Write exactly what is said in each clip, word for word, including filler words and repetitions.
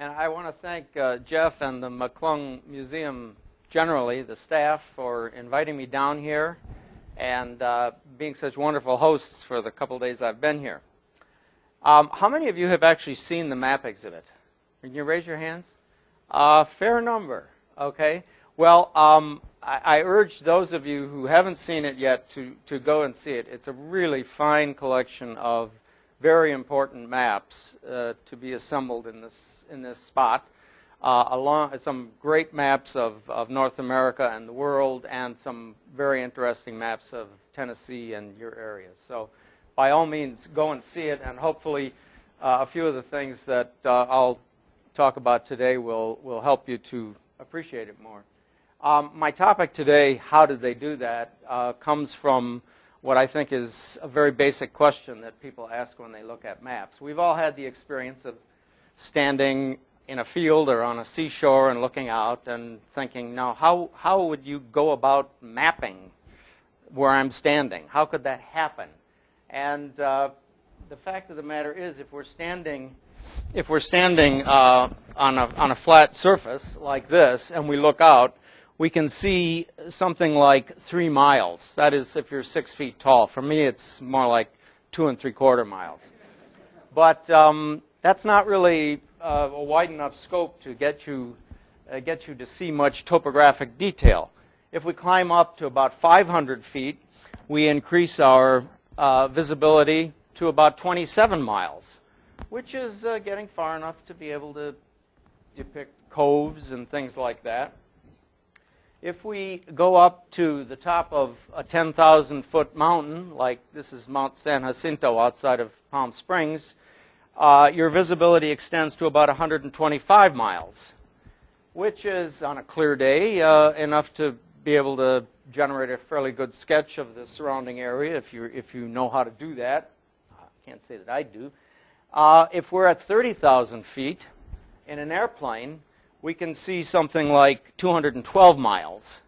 And I want to thank uh, Jeff and the McClung Museum generally, the staff, for inviting me down here and uh, being such wonderful hosts for the couple days I've been here. Um, how many of you have actually seen the map exhibit? Can you raise your hands? Uh, fair number, okay. Well, um, I, I urge those of you who haven't seen it yet to, to go and see it. It's a really fine collection of very important maps uh, to be assembled in this, in this spot, uh, along some great maps of, of North America and the world, and some very interesting maps of Tennessee and your area. So by all means, go and see it, and hopefully uh, a few of the things that uh, I'll talk about today will, will help you to appreciate it more. Um, my topic today, how did they do that, uh, comes from what I think is a very basic question that people ask when they look at maps. We've all had the experience of standing in a field or on a seashore and looking out and thinking, now, how, how would you go about mapping where I'm standing? How could that happen? And uh, the fact of the matter is, if we're standing, if we're standing uh, on, a, on a flat surface like this and we look out, we can see something like three miles. That is, if you're six feet tall. For me, it's more like two and three quarter miles. But um, that's not really uh, a wide enough scope to get you, uh, get you to see much topographic detail. If we climb up to about five hundred feet, we increase our uh, visibility to about twenty-seven miles, which is uh, getting far enough to be able to depict coves and things like that. If we go up to the top of a ten thousand foot mountain, like this is Mount San Jacinto outside of Palm Springs, uh, your visibility extends to about one hundred twenty-five miles, which is, on a clear day, uh, enough to be able to generate a fairly good sketch of the surrounding area if you if you know how to do that. I can't say that I do. Uh, if we're at thirty thousand feet in an airplane, we can see something like two hundred twelve miles.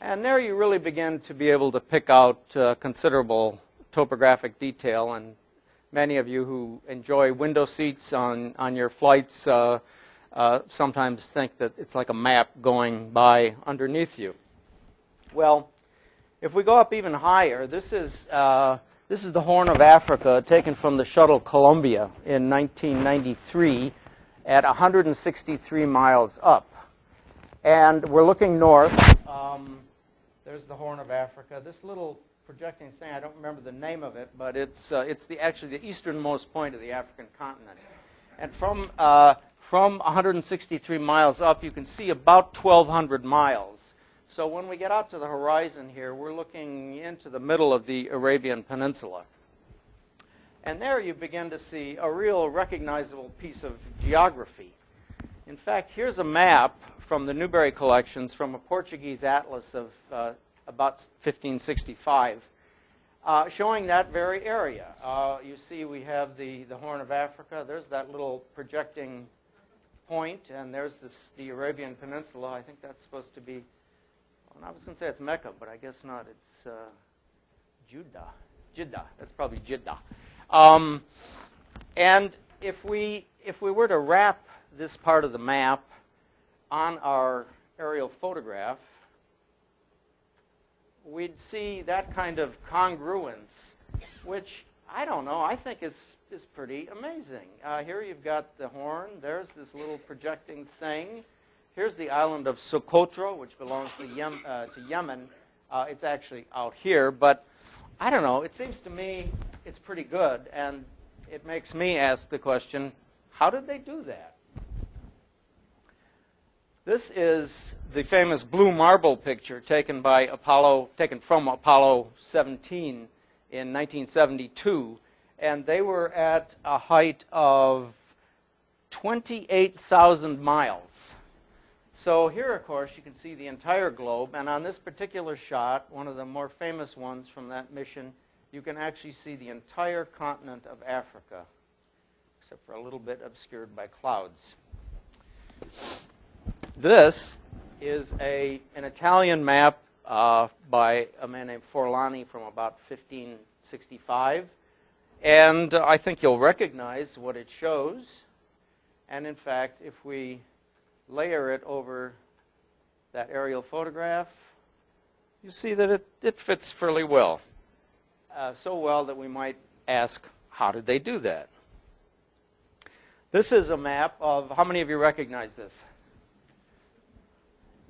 And there you really begin to be able to pick out uh, considerable topographic detail. And many of you who enjoy window seats on, on your flights uh, uh, sometimes think that it's like a map going by underneath you. Well, if we go up even higher, this is, uh, this is the Horn of Africa, taken from the shuttle Columbia in nineteen ninety-three. At one hundred sixty-three miles up. And we're looking north. Um, there's the Horn of Africa. This little projecting thing, I don't remember the name of it, but it's, uh, it's the, actually the easternmost point of the African continent. And from, uh, from one hundred sixty-three miles up, you can see about twelve hundred miles. So when we get out to the horizon here, we're looking into the middle of the Arabian Peninsula. And there you begin to see a real recognizable piece of geography. In fact, here's a map from the Newberry collections from a Portuguese atlas of uh, about fifteen sixty-five, uh, showing that very area. Uh, you see we have the, the Horn of Africa. There's that little projecting point, and there's this, the Arabian Peninsula. I think that's supposed to be, well, I was going to say it's Mecca, but I guess not. It's uh, Jiddah. Jiddah. That's probably Jiddah. Um, and if we, if we were to wrap this part of the map on our aerial photograph, we'd see that kind of congruence, which I don't know, I think is, is pretty amazing. Uh, here you've got the Horn. There's this little projecting thing. Here's the island of Socotra, which belongs to, Yem uh, to Yemen. Uh, it's actually out here, but I don't know, it seems to me it's pretty good, and it makes me ask the question, how did they do that? This is the famous blue marble picture taken by Apollo, taken from Apollo seventeen in nineteen seventy-two, and they were at a height of twenty-eight thousand miles. So here, of course, you can see the entire globe, and on this particular shot, one of the more famous ones from that mission, you can actually see the entire continent of Africa, except for a little bit obscured by clouds. This is a, an Italian map uh, by a man named Forlani from about fifteen sixty-five, and uh, I think you'll recognize what it shows. And in fact, if we layer it over that aerial photograph, you see that it, it fits fairly well. Uh, so well that we might ask, how did they do that? This is a map of, how many of you recognize this?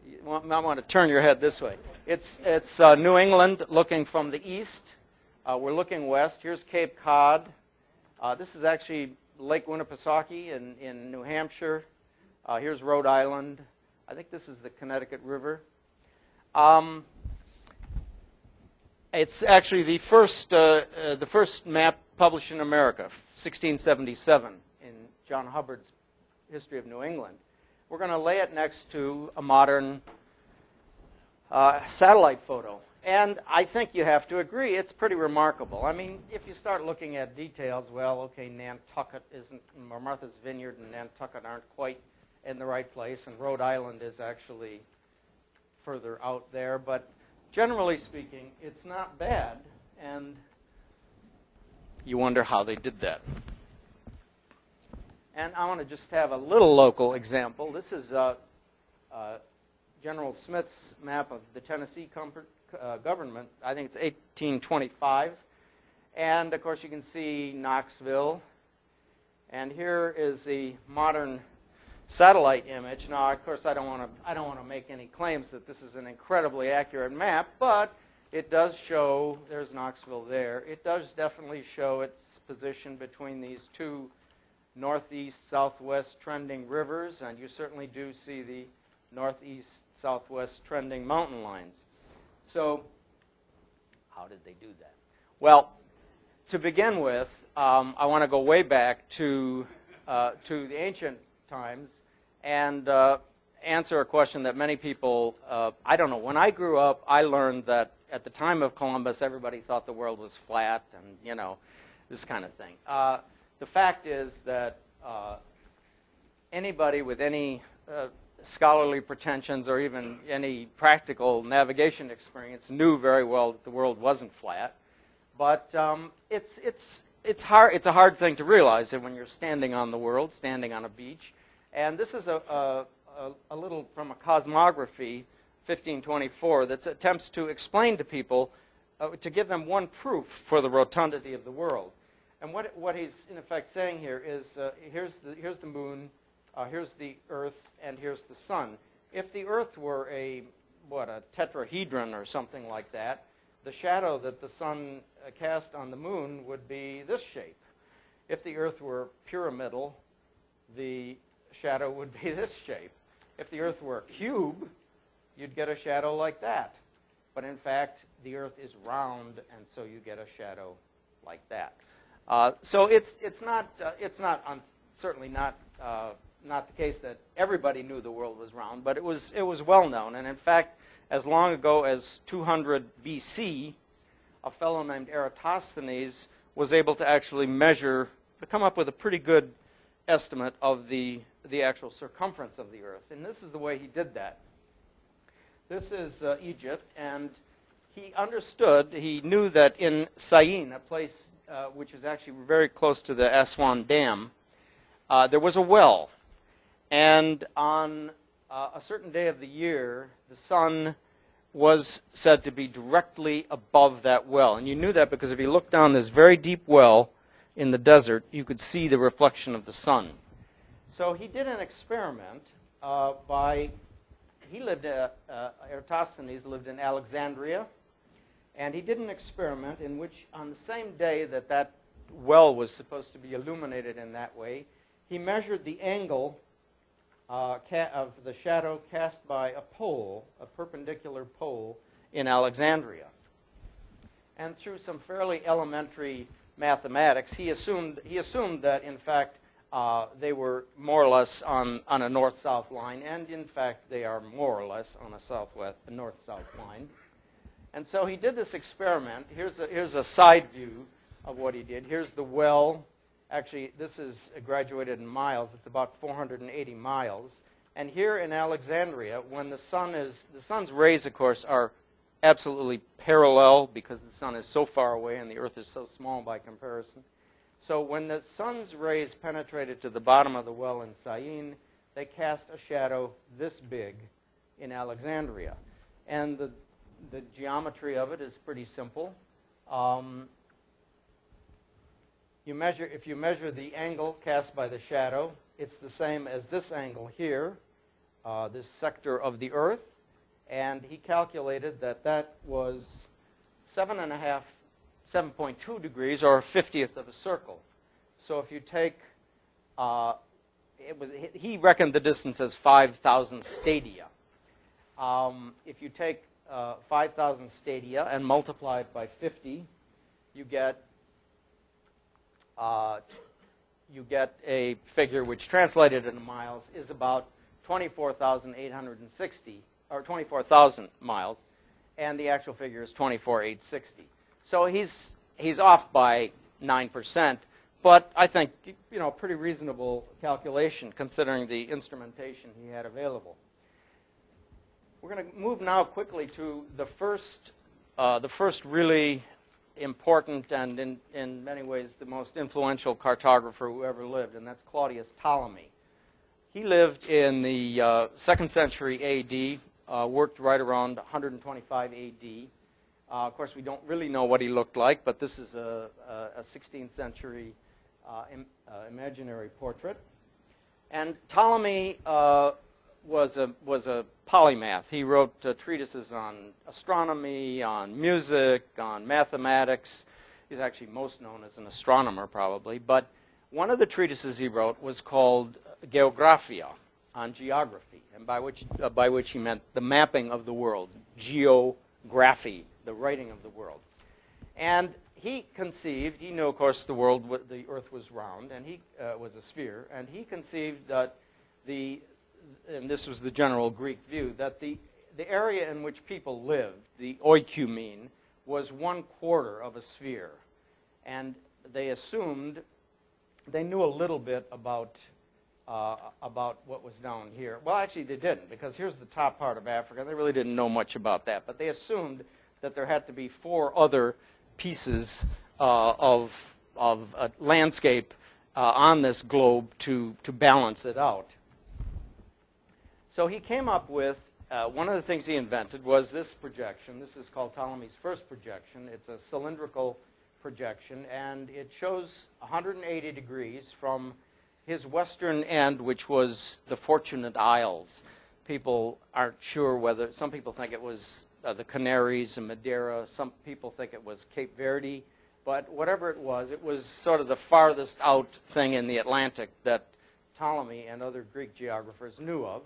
You might want to turn your head this way. It's, it's uh, New England looking from the east. Uh, we're looking west. Here's Cape Cod. Uh, this is actually Lake Winnipesaukee in, in New Hampshire. Uh, here's Rhode Island. I think this is the Connecticut River. Um, it's actually the first, uh, uh, the first map published in America, sixteen seventy-seven, in John Hubbard's History of New England. We're going to lay it next to a modern uh, satellite photo. And I think you have to agree, it's pretty remarkable. I mean, if you start looking at details, well, okay, Nantucket isn't, Martha's Vineyard and Nantucket aren't quite in the right place, and Rhode Island is actually further out there. But generally speaking, it's not bad, and you wonder how they did that. And I want to just have a little local example. This is uh, uh, General Smith's map of the Tennessee comfort. Uh, government. I think it's eighteen twenty-five. And of course you can see Knoxville. And here is the modern satellite image. Now of course I don't want to I don't want to make any claims that this is an incredibly accurate map, but it does show there's Knoxville there. It does definitely show its position between these two northeast southwest trending rivers, and you certainly do see the northeast southwest trending mountain lines. So, how did they do that? Well, to begin with, um, I want to go way back to, uh, to the ancient times and uh, answer a question that many people, uh, I don't know, when I grew up, I learned that at the time of Columbus, everybody thought the world was flat and, you know, this kind of thing. Uh, the fact is that uh, anybody with any uh, scholarly pretensions or even any practical navigation experience knew very well that the world wasn't flat, but um, it's it's it's hard it's a hard thing to realize that when you're standing on the world, standing on a beach. And this is a a, a, a little from a cosmography, fifteen twenty-four, that attempts to explain to people uh, to give them one proof for the rotundity of the world. And what what he's in effect saying here is uh, here's the here's the moon. Uh, here's the Earth, and here's the Sun. If the Earth were a, what, a tetrahedron or something like that, the shadow that the Sun uh, cast on the Moon would be this shape. If the Earth were pyramidal, the shadow would be this shape. If the Earth were a cube, you'd get a shadow like that. But in fact, the Earth is round, and so you get a shadow like that. Uh, so it's, it's not, uh, it's not un- certainly not... Uh, not the case that everybody knew the world was round, but it was, it was well known. And in fact, as long ago as two hundred B C, a fellow named Eratosthenes was able to actually measure, to come up with a pretty good estimate of the, the actual circumference of the Earth. And this is the way he did that. This is uh, Egypt, and he understood, he knew that in Syene, a place uh, which is actually very close to the Aswan Dam, uh, there was a well. And on uh, a certain day of the year, the sun was said to be directly above that well. And you knew that because if you looked down this very deep well in the desert, you could see the reflection of the sun. So he did an experiment uh, by, he lived, uh, uh, Eratosthenes lived in Alexandria, and he did an experiment in which on the same day that that well was supposed to be illuminated in that way, he measured the angle Uh, ca of the shadow cast by a pole, a perpendicular pole, in Alexandria. And through some fairly elementary mathematics, he assumed, he assumed that, in fact, uh, they were more or less on, on a north-south line, and in fact, they are more or less on a southwest, a north-south line. And so he did this experiment. Here's a, here's a side view of what he did. Here's the well. Actually, this is graduated in miles. It's about four hundred eighty miles. And here in Alexandria, when the sun is, the sun's rays, of course, are absolutely parallel because the sun is so far away and the Earth is so small by comparison. So when the sun's rays penetrated to the bottom of the well in Syene, they cast a shadow this big in Alexandria. And the, the geometry of it is pretty simple. Um, you measure, if you measure the angle cast by the shadow, it's the same as this angle here, uh, this sector of the Earth. And he calculated that that was seven and a half, seven point two degrees, or a fiftieth of a circle. So if you take, uh, it was, he reckoned the distance as five thousand stadia. Um, if you take uh, five thousand stadia and multiply it by fifty, you get, uh, you get a figure which, translated into miles, is about twenty-four thousand eight hundred sixty, or twenty-four thousand miles, and the actual figure is twenty-four thousand eight hundred sixty. So he's, he's off by nine percent, but I think, you know, pretty reasonable calculation considering the instrumentation he had available. We're going to move now quickly to the first, uh, the first really important and in, in many ways the most influential cartographer who ever lived, and that's Claudius Ptolemy. He lived in the uh, second century A D, uh, worked right around one hundred twenty-five A D. Uh, of course, we don't really know what he looked like, but this is a, a, a sixteenth century uh, im, uh, imaginary portrait. And Ptolemy uh, was, a, was a polymath. He wrote uh, treatises on astronomy, on music, on mathematics. He's actually most known as an astronomer, probably. But one of the treatises he wrote was called Geographia, on geography, and by which, uh, by which he meant the mapping of the world, geography, the writing of the world. And he conceived, he knew, of course, the world, the earth was round, and he uh, was a sphere, and he conceived that the, and this was the general Greek view, that the, the area in which people lived, the oikoumene, was one quarter of a sphere. And they assumed, they knew a little bit about, uh, about what was down here. Well, actually, they didn't, because here's the top part of Africa. They really didn't know much about that, but they assumed that there had to be four other pieces uh, of, of a landscape uh, on this globe to, to balance it out. So he came up with, uh, one of the things he invented was this projection. This is called Ptolemy's first projection. It's a cylindrical projection, and it shows one hundred eighty degrees from his western end, which was the Fortunate Isles. People aren't sure whether, some people think it was Uh, the Canaries and Madeira. Some people think it was Cape Verde. But whatever it was, it was sort of the farthest out thing in the Atlantic that Ptolemy and other Greek geographers knew of.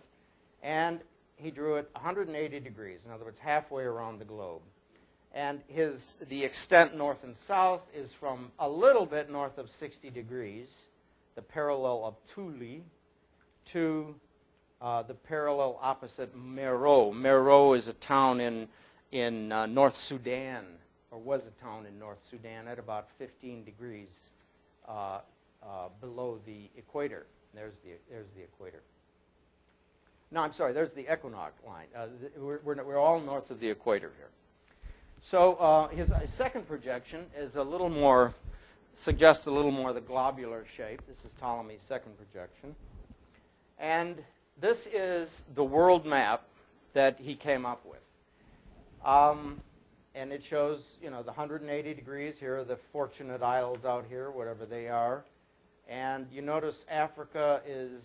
And he drew it one hundred eighty degrees, in other words, halfway around the globe. And his, the extent north and south is from a little bit north of sixty degrees, the parallel of Thule, to Uh, the parallel opposite Mero. Mero is a town in, in uh, North Sudan, or was a town in North Sudan, at about fifteen degrees uh, uh, below the equator. There's the, there's the equator. No, I'm sorry, there's the equinox line. Uh, th we're, we're, we're all north of the equator here. So uh, his, his second projection is a little more, suggests a little more the globular shape. This is Ptolemy's second projection. And this is the world map that he came up with. Um, and it shows, you know, the one hundred eighty degrees. Here are the Fortunate Isles out here, whatever they are. And you notice Africa is,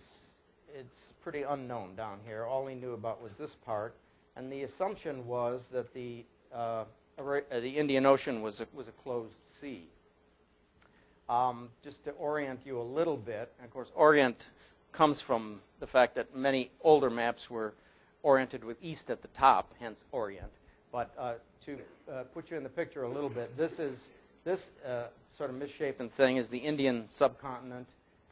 it's pretty unknown down here. All he knew about was this part. And the assumption was that the, uh, the Indian Ocean was a, was a closed sea. Um, just to orient you a little bit, and of course, orient comes from the fact that many older maps were oriented with east at the top, hence Orient. But uh, to uh, put you in the picture a little bit, this is this uh, sort of misshapen thing is the Indian subcontinent,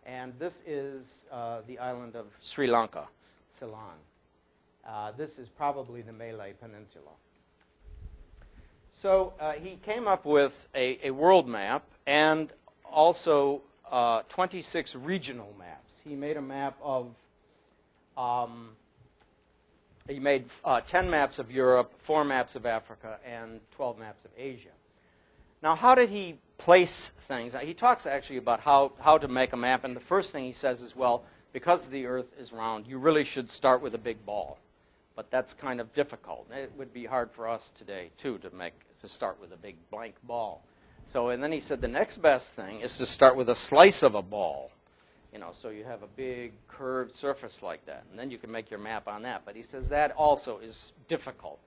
and this is uh, the island of Sri Lanka, Ceylon. Uh, this is probably the Malay Peninsula. So uh, he came up with a, a world map and also uh, twenty-six regional maps. He made a map of, um, he made uh, ten maps of Europe, four maps of Africa, and twelve maps of Asia. Now, how did he place things. He talks actually about how, how to make a map, and the first thing he says is, well, because the Earth is round, you really should start with a big ball. But that's kind of difficult. It would be hard for us today, too, to, make, to start with a big blank ball. So, and then he said the next best thing is to start with a slice of a ball. You know, so you have a big curved surface like that, and then you can make your map on that. But he says that also is difficult.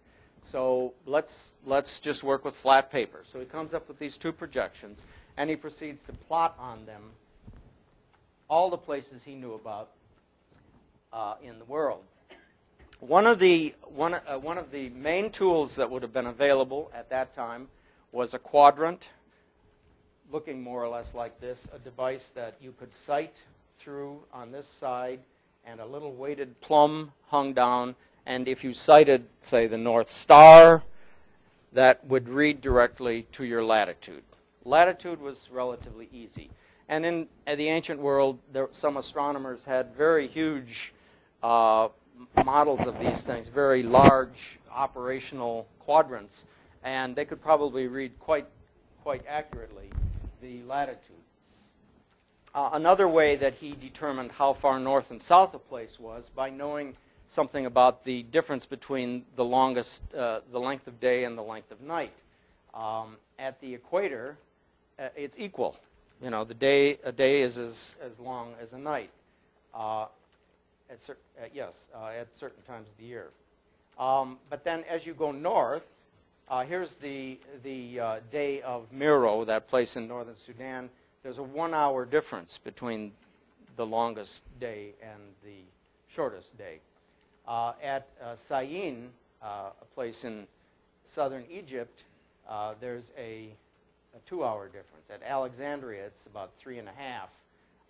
So let's, let's just work with flat paper. So he comes up with these two projections, and he proceeds to plot on them all the places he knew about uh, in the world. One of the, one, uh, one of the main tools that would have been available at that time was a quadrant, looking more or less like this, a device that you could sight through on this side, and a little weighted plumb hung down, and if you sighted, say, the North Star, that would read directly to your latitude. Latitude was relatively easy. And in the ancient world, there, some astronomers had very huge uh, models of these things, very large operational quadrants, and they could probably read quite, quite accurately the latitude. Uh, another way that he determined how far north and south a place was by knowing something about the difference between the longest, uh, the length of day and the length of night. Um, at the equator, uh, it's equal. You know, the day a day is as, as long as a night. Uh, at cer uh, yes, uh, at certain times of the year. Um, but then, as you go north, uh, here's the the uh, day of Mero, that place in northern Sudan. There's a one-hour difference between the longest day and the shortest day. Uh, at uh, Syene, uh, a place in southern Egypt, uh, there's a a two-hour difference. At Alexandria, it's about three and a half.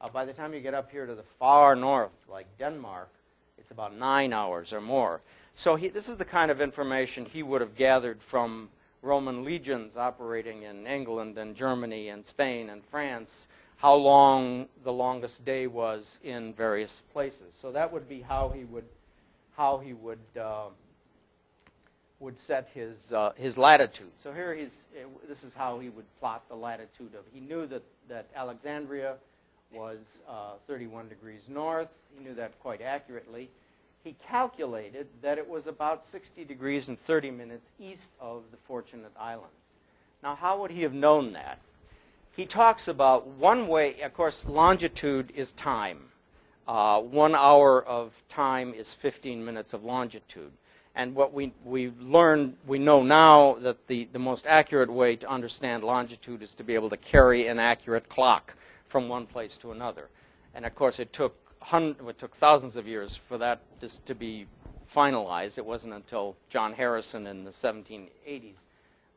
Uh, by the time you get up here to the far north, like Denmark, it's about nine hours or more. So he, this is the kind of information he would have gathered from Roman legions operating in England and Germany and Spain and France, how long the longest day was in various places. So that would be how he would, how he would, uh, would set his, uh, his latitude. So here he's, uh, this is how he would plot the latitude of, he knew that, that Alexandria was uh, thirty-one degrees north. He knew that quite accurately. He calculated that it was about sixty degrees and thirty minutes east of the Fortunate Islands. Now, how would he have known that? He talks about one way, of course, longitude is time. Uh, one hour of time is fifteen minutes of longitude. And what we, we learned, we know now that the, the most accurate way to understand longitude is to be able to carry an accurate clock from one place to another. And of course, it took, hundred, it took thousands of years for that just to be finalized. It wasn't until John Harrison in the seventeen eighties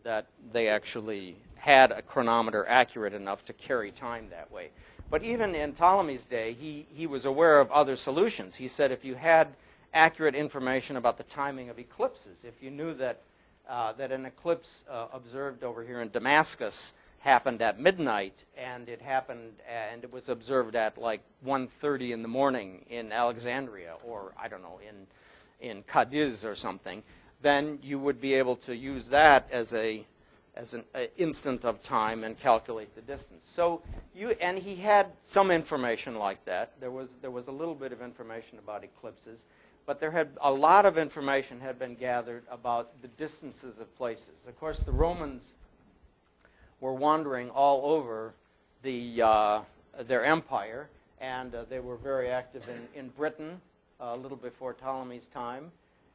that they actually had a chronometer accurate enough to carry time that way. But even in Ptolemy's day, he, he was aware of other solutions. He said if you had accurate information about the timing of eclipses. If you knew that, uh, that an eclipse uh, observed over here in Damascus happened at midnight, and it happened, and it was observed at like one thirty in the morning in Alexandria, or I don't know, in, in Cadiz or something, then you would be able to use that as a, as an uh, instant of time and calculate the distance. So you, and he had some information like that. There was, there was a little bit of information about eclipses. But there had a lot of information had been gathered about the distances of places. Of course, the Romans were wandering all over the, uh, their empire, and uh, they were very active in, in Britain uh, a little before Ptolemy's time.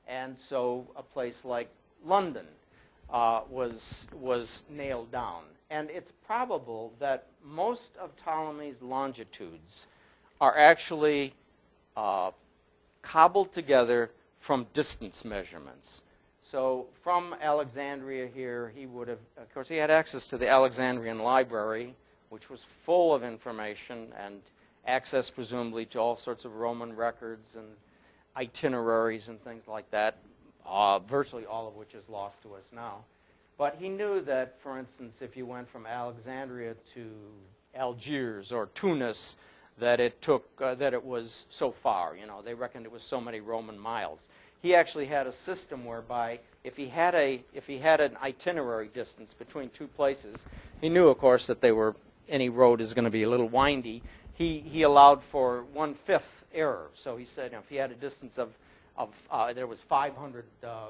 And so a place like London uh, was, was nailed down. And it's probable that most of Ptolemy's longitudes are actually uh, cobbled together from distance measurements. So from Alexandria here, he would have, of course, he had access to the Alexandrian library, which was full of information and access presumably to all sorts of Roman records and itineraries and things like that, uh, virtually all of which is lost to us now. But he knew that, for instance, if you went from Alexandria to Algiers or Tunis, that it took, uh, that it was so far. You know, they reckoned it was so many Roman miles. He actually had a system whereby if he had a, if he had an itinerary distance between two places, he knew, of course, that they were, any road is going to be a little windy. He, he allowed for one-fifth error. So he said, you know, if he had a distance of, of uh, there was five hundred uh,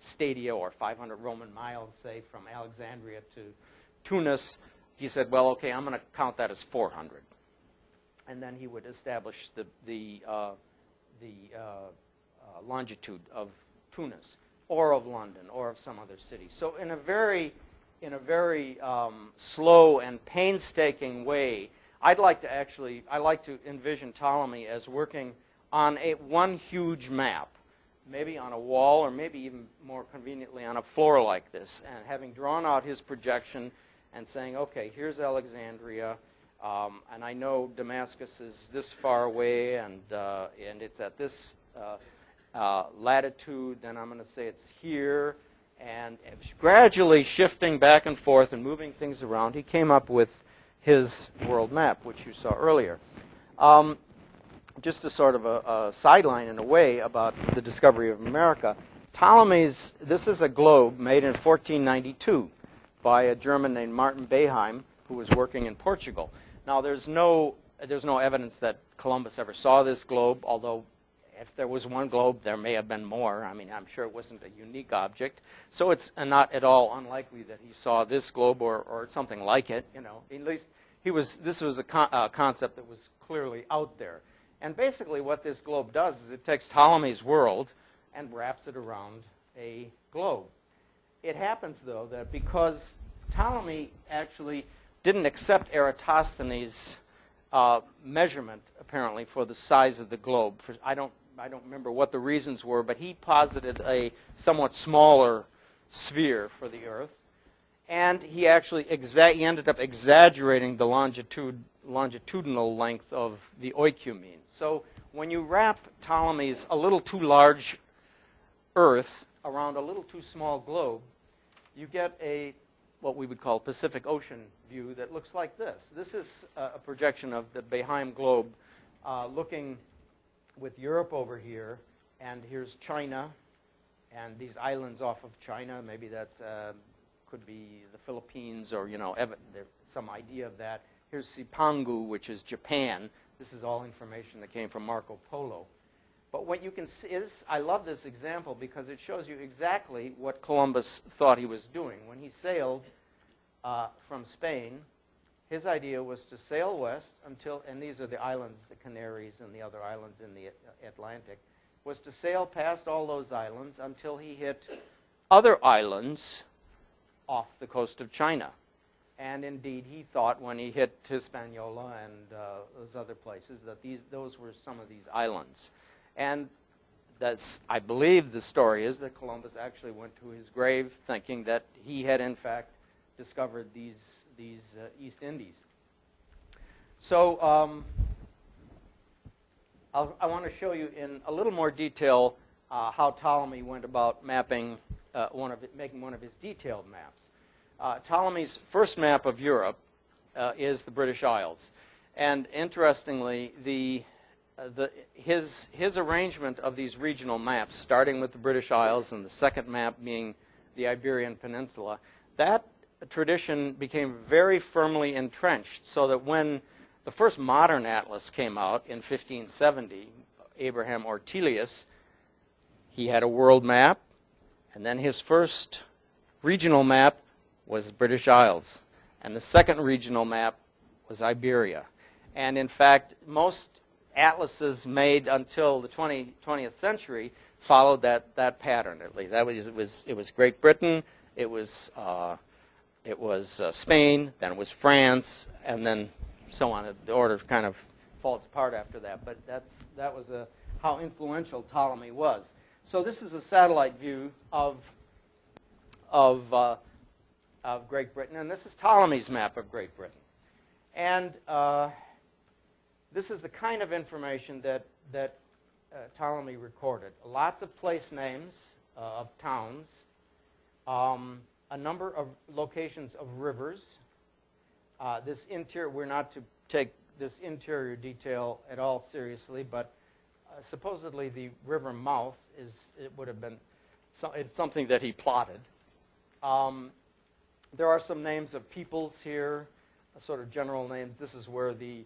stadia or five hundred Roman miles, say, from Alexandria to Tunis, he said, well, okay, I'm going to count that as four hundred. And then he would establish the, the, uh, the uh, uh, longitude of Tunis or of London or of some other city. So in a very, in a very um, slow and painstaking way, I'd like to actually, I like to envision Ptolemy as working on a, one huge map, maybe on a wall or maybe even more conveniently on a floor like this, and having drawn out his projection and saying, okay, here's Alexandria, um, and I know Damascus is this far away, and, uh, and it's at this uh, uh, latitude, then I'm going to say it's here, and gradually shifting back and forth and moving things around, he came up with his world map, which you saw earlier. Um, just a sort of a, a sideline in a way about the discovery of America. Ptolemy's, this is a globe made in fourteen ninety-two by a German named Martin Behaim, who was working in Portugal. Now, there's no, there's no evidence that Columbus ever saw this globe, although if there was one globe, there may have been more. I mean, I'm sure it wasn't a unique object. So it's not at all unlikely that he saw this globe or, or something like it, you know. At least he was, this was a con uh, concept that was clearly out there. And basically what this globe does is it takes Ptolemy's world and wraps it around a globe. It happens, though, that because Ptolemy actually didn't accept Eratosthenes' uh, measurement, apparently, for the size of the globe. For, I don't I don't remember what the reasons were, but he posited a somewhat smaller sphere for the Earth, and he actually exa he ended up exaggerating the longitude, longitudinal length of the oikoumene. So when you wrap Ptolemy's a little too large Earth around a little too small globe, you get a what we would call Pacific Ocean view that looks like this. This is a projection of the Behaim globe uh, looking with Europe over here, and here's China, and these islands off of China. Maybe that's uh, could be the Philippines, or you know, there's some idea of that. Here's Sipangu, which is Japan. This is all information that came from Marco Polo. But what you can see is, I love this example because it shows you exactly what Columbus thought he was doing. When he sailed uh, from Spain, his idea was to sail west until, and these are the islands, the Canaries and the other islands in the Atlantic, was to sail past all those islands until he hit other islands off the coast of China. And indeed, he thought when he hit Hispaniola and uh, those other places that these, those were some of these islands. And that's, I believe the story is that Columbus actually went to his grave thinking that he had, in fact, discovered these, these uh, East Indies. So um, I'll, I want to show you in a little more detail uh, how Ptolemy went about mapping uh, one of it, making one of his detailed maps. Uh, Ptolemy's first map of Europe uh, is the British Isles. And interestingly, the The, his, his arrangement of these regional maps, starting with the British Isles and the second map being the Iberian Peninsula, that tradition became very firmly entrenched so that when the first modern atlas came out in fifteen seventy, Abraham Ortelius, he had a world map, and then his first regional map was British Isles, and the second regional map was Iberia. And in fact, most atlases made until the twentieth century followed that, that pattern, at least. That was, it, was, it was Great Britain, it was, uh, it was uh, Spain, then it was France, and then so on. The order kind of falls apart after that, but that's, that was a, how influential Ptolemy was. So this is a satellite view of, of, uh, of Great Britain, and this is Ptolemy's map of Great Britain. And uh, this is the kind of information that, that uh, Ptolemy recorded. Lots of place names uh, of towns, um, a number of locations of rivers. Uh, this interior, we're not to take this interior detail at all seriously, but uh, supposedly the river mouth is, it would have been, so, it's something that he plotted. Um, there are some names of peoples here, sort of general names. This is where the,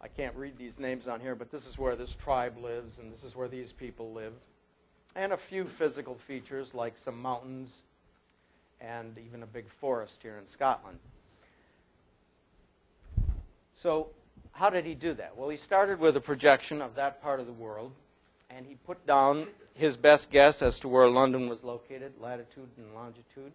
I can't read these names on here, but this is where this tribe lives, and this is where these people live. And a few physical features like some mountains and even a big forest here in Scotland. So how did he do that? Well, he started with a projection of that part of the world, and he put down his best guess as to where London was located, latitude and longitude.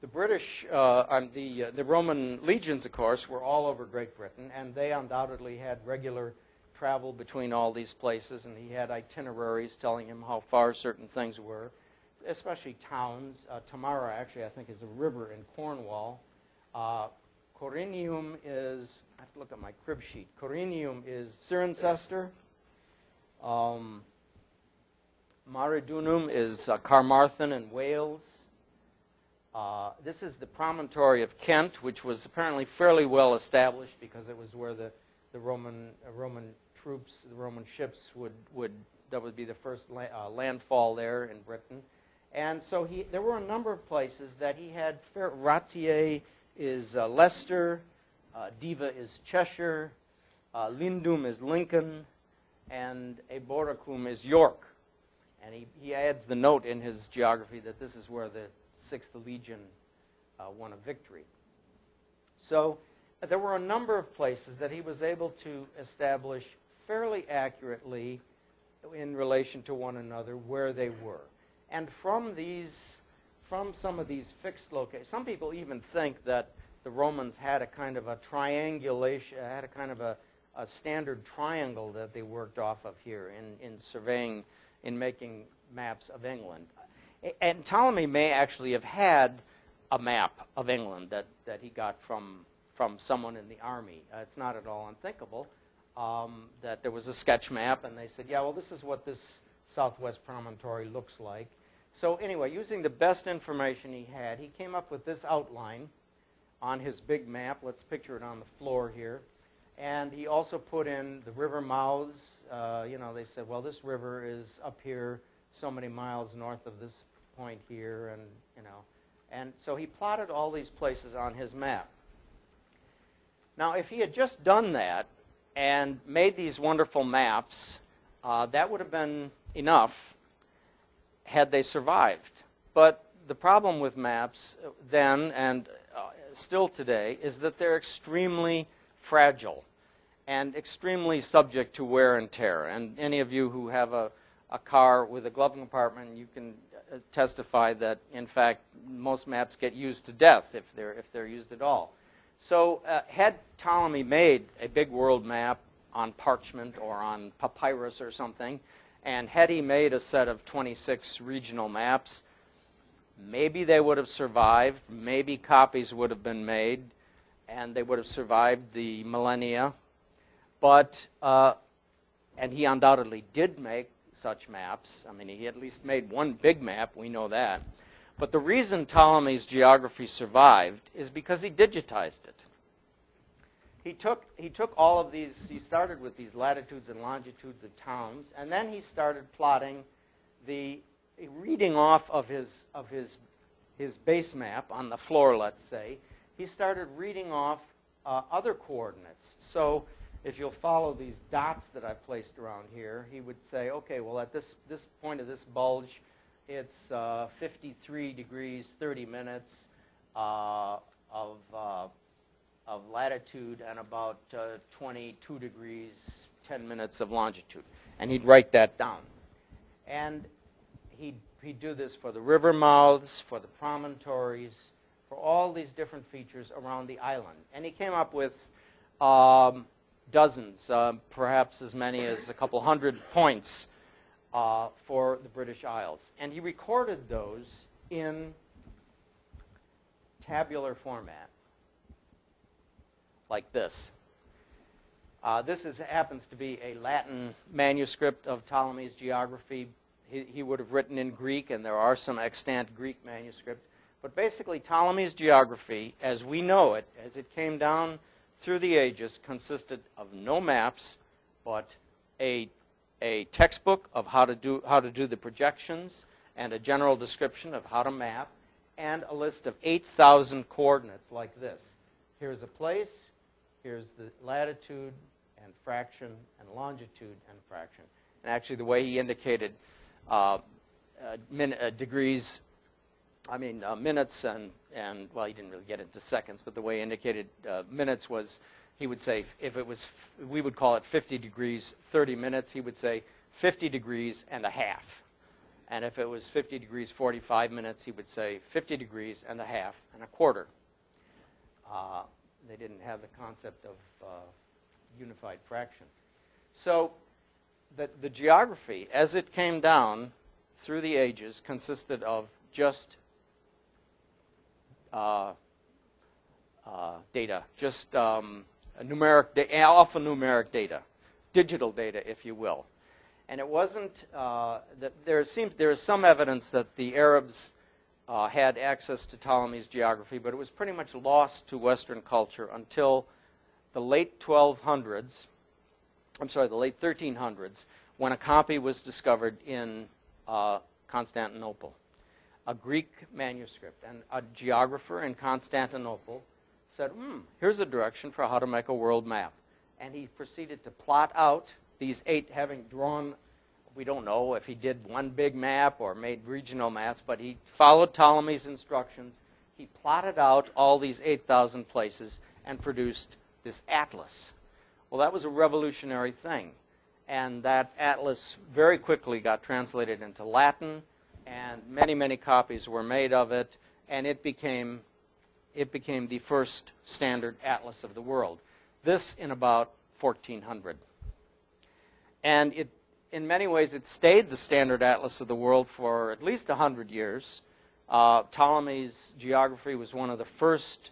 The British, uh, um, the, uh, the Roman legions, of course, were all over Great Britain, and they undoubtedly had regular travel between all these places, and he had itineraries telling him how far certain things were, especially towns. Uh, Tamara, actually, I think, is a river in Cornwall. Uh, Corinium is, I have to look at my crib sheet. Corinium is Cirencester. Um, Maridunum is uh, Carmarthen in Wales. Uh, this is the promontory of Kent, which was apparently fairly well established because it was where the, the Roman, uh, Roman troops, the Roman ships would, would that would be the first la uh, landfall there in Britain. And so he, there were a number of places that he had. Fair, Ratier is uh, Leicester, uh, Diva is Cheshire, uh, Lindum is Lincoln, and Eboracum is York. And he, he adds the note in his geography that this is where the Sixth Legion uh, won a victory. So uh, there were a number of places that he was able to establish fairly accurately in relation to one another where they were. And from these, from some of these fixed locations, some people even think that the Romans had a kind of a triangulation, had a kind of a, a standard triangle that they worked off of here in, in surveying, in making maps of England. And Ptolemy may actually have had a map of England that, that he got from, from someone in the army. Uh, it's not at all unthinkable um, that there was a sketch map, and they said, yeah, well, this is what this southwest promontory looks like. So anyway, using the best information he had, he came up with this outline on his big map. Let's picture it on the floor here. And he also put in the river mouths. Uh, you know, they said, well, this river is up here so many miles north of this point here, and you know, and so he plotted all these places on his map. Now, if he had just done that and made these wonderful maps, uh, that would have been enough had they survived. But the problem with maps then and uh, still today is that they're extremely fragile and extremely subject to wear and tear. And any of you who have a a car with a glove compartment, you can uh, testify that, in fact, most maps get used to death if they're, if they're used at all. So uh, had Ptolemy made a big world map on parchment or on papyrus or something, and had he made a set of twenty-six regional maps, maybe they would have survived, maybe copies would have been made, and they would have survived the millennia. But, uh, and he undoubtedly did make such maps. I mean, he at least made one big map, we know that. But the reason Ptolemy's geography survived is because he digitized it. He took, he took all of these, he started with these latitudes and longitudes of towns, and then he started plotting the reading off of his, of his, his base map on the floor, let's say. He started reading off uh, other coordinates. So if you'll follow these dots that I've placed around here, he would say, okay, well, at this, this point of this bulge, it's uh, fifty-three degrees, thirty minutes uh, of, uh, of latitude and about uh, twenty-two degrees, ten minutes of longitude. And he'd write that down. And he'd, he'd do this for the river mouths, for the promontories, for all these different features around the island. And he came up with um, dozens, uh, perhaps as many as a couple hundred points uh, for the British Isles. And he recorded those in tabular format, like this. Uh, this is, happens to be a Latin manuscript of Ptolemy's geography. He, he would have written in Greek, and there are some extant Greek manuscripts. But basically, Ptolemy's geography, as we know it, as it came down through the ages consisted of no maps, but a, a textbook of how to, do, how to do the projections and a general description of how to map, and a list of eight thousand coordinates like this. Here's a place, here's the latitude and fraction and longitude and fraction. And actually the way he indicated uh, uh, min uh, degrees, I mean uh, minutes and, and, well, he didn't really get into seconds, but the way he indicated uh, minutes was, he would say, if it was, f we would call it fifty degrees, thirty minutes, he would say fifty degrees and a half. And if it was fifty degrees, forty-five minutes, he would say fifty degrees and a half and a quarter. Uh, they didn't have the concept of uh, unified fraction. So the, the geography, as it came down through the ages, consisted of just uh, uh, data, just um, numeric, da alphanumeric data, digital data, if you will. And it wasn't, uh, that there seems, there is some evidence that the Arabs uh, had access to Ptolemy's geography, but it was pretty much lost to Western culture until the late twelve hundreds, I'm sorry, the late thirteen hundreds, when a copy was discovered in uh, Constantinople, a Greek manuscript. And a geographer in Constantinople said, hmm, here's a direction for how to make a world map. And he proceeded to plot out these eight, having drawn, we don't know if he did one big map or made regional maps, but he followed Ptolemy's instructions. He plotted out all these eight thousand places and produced this atlas. Well, that was a revolutionary thing. And that atlas very quickly got translated into Latin, and many, many copies were made of it, and it became, it became the first standard atlas of the world. This in about fourteen hundred. And it, in many ways, it stayed the standard atlas of the world for at least one hundred years. Uh, Ptolemy's geography was one of the first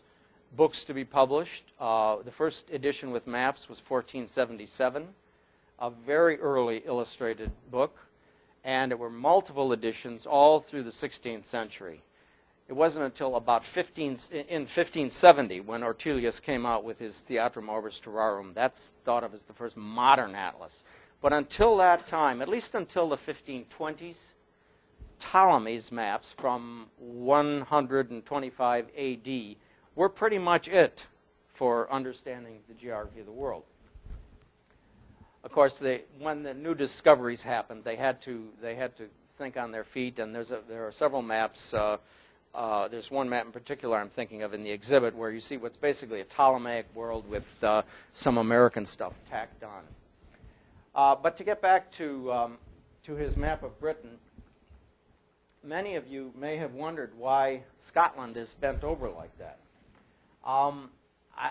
books to be published. Uh, the first edition with maps was fourteen seventy-seven, a very early illustrated book. And there were multiple editions all through the sixteenth century. It wasn't until about fifteen, in fifteen seventy when Ortelius came out with his Theatrum Orbis Terrarum. That's thought of as the first modern atlas. But until that time, at least until the fifteen twenties, Ptolemy's maps from one hundred twenty-five A D were pretty much it for understanding the geography of the world. Of course, they, when the new discoveries happened, they had to, they had to think on their feet, and there's a, there are several maps. Uh, uh, there's one map in particular I'm thinking of in the exhibit where you see what's basically a Ptolemaic world with uh, some American stuff tacked on. Uh, but to get back to, um, to his map of Britain, many of you may have wondered why Scotland is bent over like that. Um, I,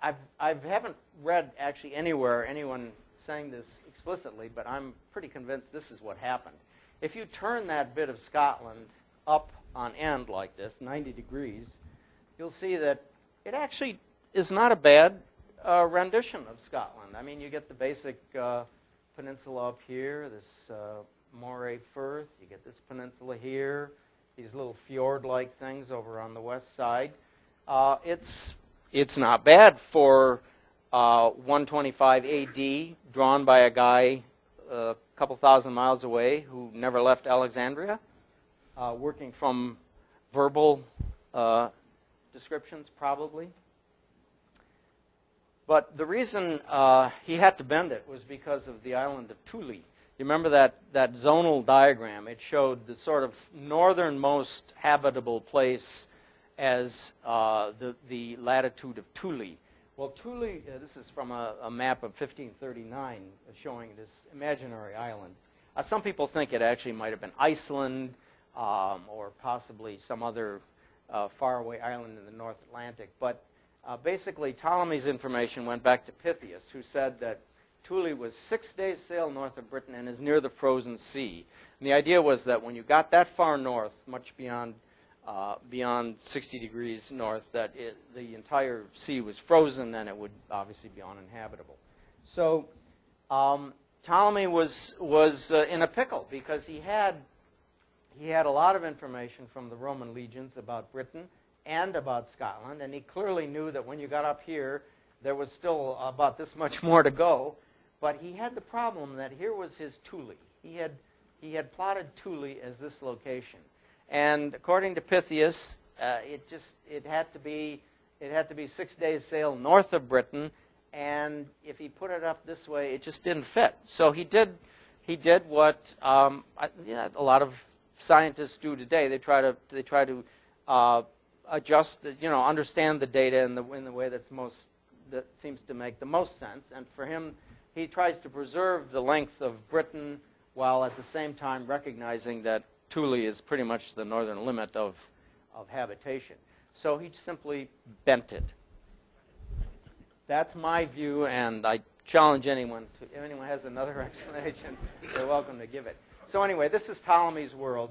I, I haven't read actually anywhere anyone saying this explicitly, but I'm pretty convinced this is what happened. If you turn that bit of Scotland up on end like this, ninety degrees, you'll see that it actually is not a bad Uh, rendition of Scotland. I mean, you get the basic uh, peninsula up here, this uh, Moray Firth, you get this peninsula here, these little fjord-like things over on the west side. Uh, it's, it's not bad for uh, one twenty-five A D, drawn by a guy a couple thousand miles away who never left Alexandria, uh, working from verbal uh, descriptions probably. But the reason uh, he had to bend it was because of the island of Thule. You remember that, that zonal diagram? It showed the sort of northernmost habitable place as uh, the, the latitude of Thule. Well, Thule, uh, this is from a, a map of fifteen thirty-nine showing this imaginary island. Uh, some people think it actually might have been Iceland um, or possibly some other uh, faraway island in the North Atlantic. But Uh, basically, Ptolemy's information went back to Pythias, who said that Thule was six days' sail north of Britain and is near the frozen sea. And the idea was that when you got that far north, much beyond, uh, beyond sixty degrees north, that it, the entire sea was frozen and it would obviously be uninhabitable. So um, Ptolemy was, was uh, in a pickle because he had, he had a lot of information from the Roman legions about Britain and about Scotland, and he clearly knew that when you got up here, There was still about this much more to go, but he had the problem that here was his Thule. He had, he had plotted Thule as this location. And according to Pythias, uh, it just, it had to be, it had to be six days' sail north of Britain, and if he put it up this way, it just didn't fit. So he did, he did what um, I, yeah, a lot of scientists do today. They try to, they try to uh, adjust, the, you know, understand the data in the, in the way that's most, that seems to make the most sense. And for him, he tries to preserve the length of Britain while at the same time recognizing that Thule is pretty much the northern limit of, of habitation. So he simply bent it. That's my view, and I challenge anyone to, if anyone has another explanation, they're welcome to give it. So anyway, this is Ptolemy's world,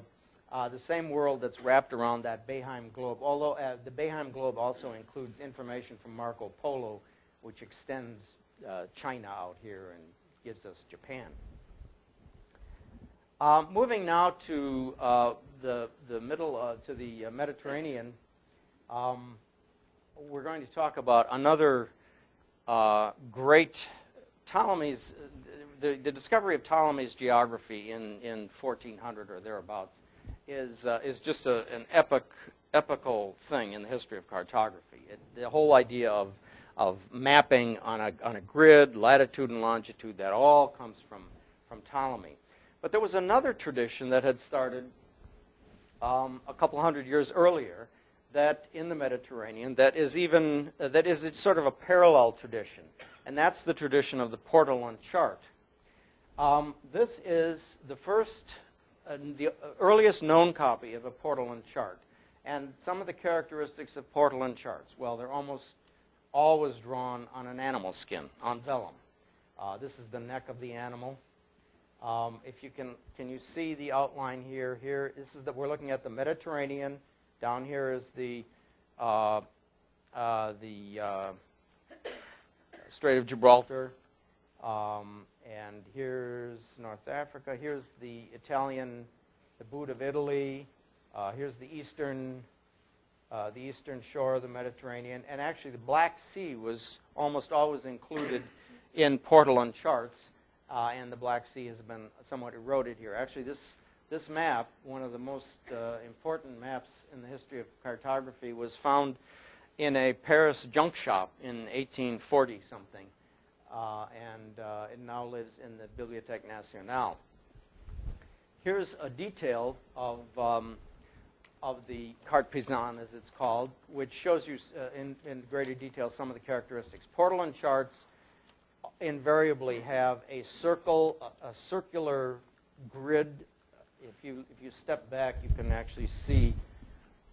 uh, the same world that's wrapped around that Bayheim globe, although uh, the Bayheim globe also includes information from Marco Polo, which extends uh, China out here and gives us Japan. Uh, moving now to uh, the, the middle, uh, to the uh, Mediterranean, um, we're going to talk about another uh, great Ptolemy's, the, the discovery of Ptolemy's geography in, in fourteen hundred or thereabouts is, uh, is just a, an epic, epical thing in the history of cartography. It, the whole idea of, of mapping on a, on a grid, latitude and longitude, that all comes from, from Ptolemy. But there was another tradition that had started um, a couple hundred years earlier, that in the Mediterranean, that is even uh, that is it's sort of a parallel tradition, and that's the tradition of the Portolan chart. Um, this is the first, uh, the earliest known copy of a Portolan chart, and some of the characteristics of Portolan charts. Well, they're almost always drawn on an animal skin, on vellum. Uh, this is the neck of the animal. Um, if you can, can you see the outline here? Here, this is that we're looking at the Mediterranean. Down here is the uh, uh, the uh, Strait of Gibraltar, um, and here's North Africa. Here's the Italian, the boot of Italy. Uh, here's the eastern, uh, the eastern shore of the Mediterranean, and actually the Black Sea was almost always included in Portolan charts. Uh, and the Black Sea has been somewhat eroded here. Actually, this, this map, one of the most uh, important maps in the history of cartography, was found in a Paris junk shop in eighteen forty something, uh, and uh, it now lives in the Bibliothèque Nationale. Here's a detail of, um, of the carte Pisan, as it's called, which shows you uh, in, in greater detail some of the characteristics. Portolan charts invariably have a circle, a, a circular grid. If you if you step back, you can actually see,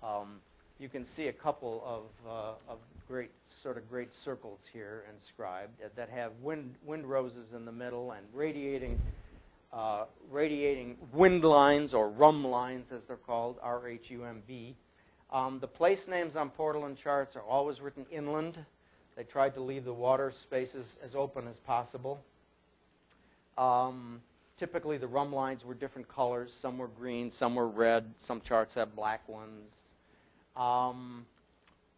um, you can see a couple of uh, of great sort of great circles here inscribed that, that have wind wind roses in the middle and radiating, uh, radiating wind lines or rum lines as they're called, R H U M B. Um, the place names on Portolan charts are always written inland. They tried to leave the water spaces as open as possible. Um, typically, the rum lines were different colors. Some were green, some were red. Some charts have black ones. Um,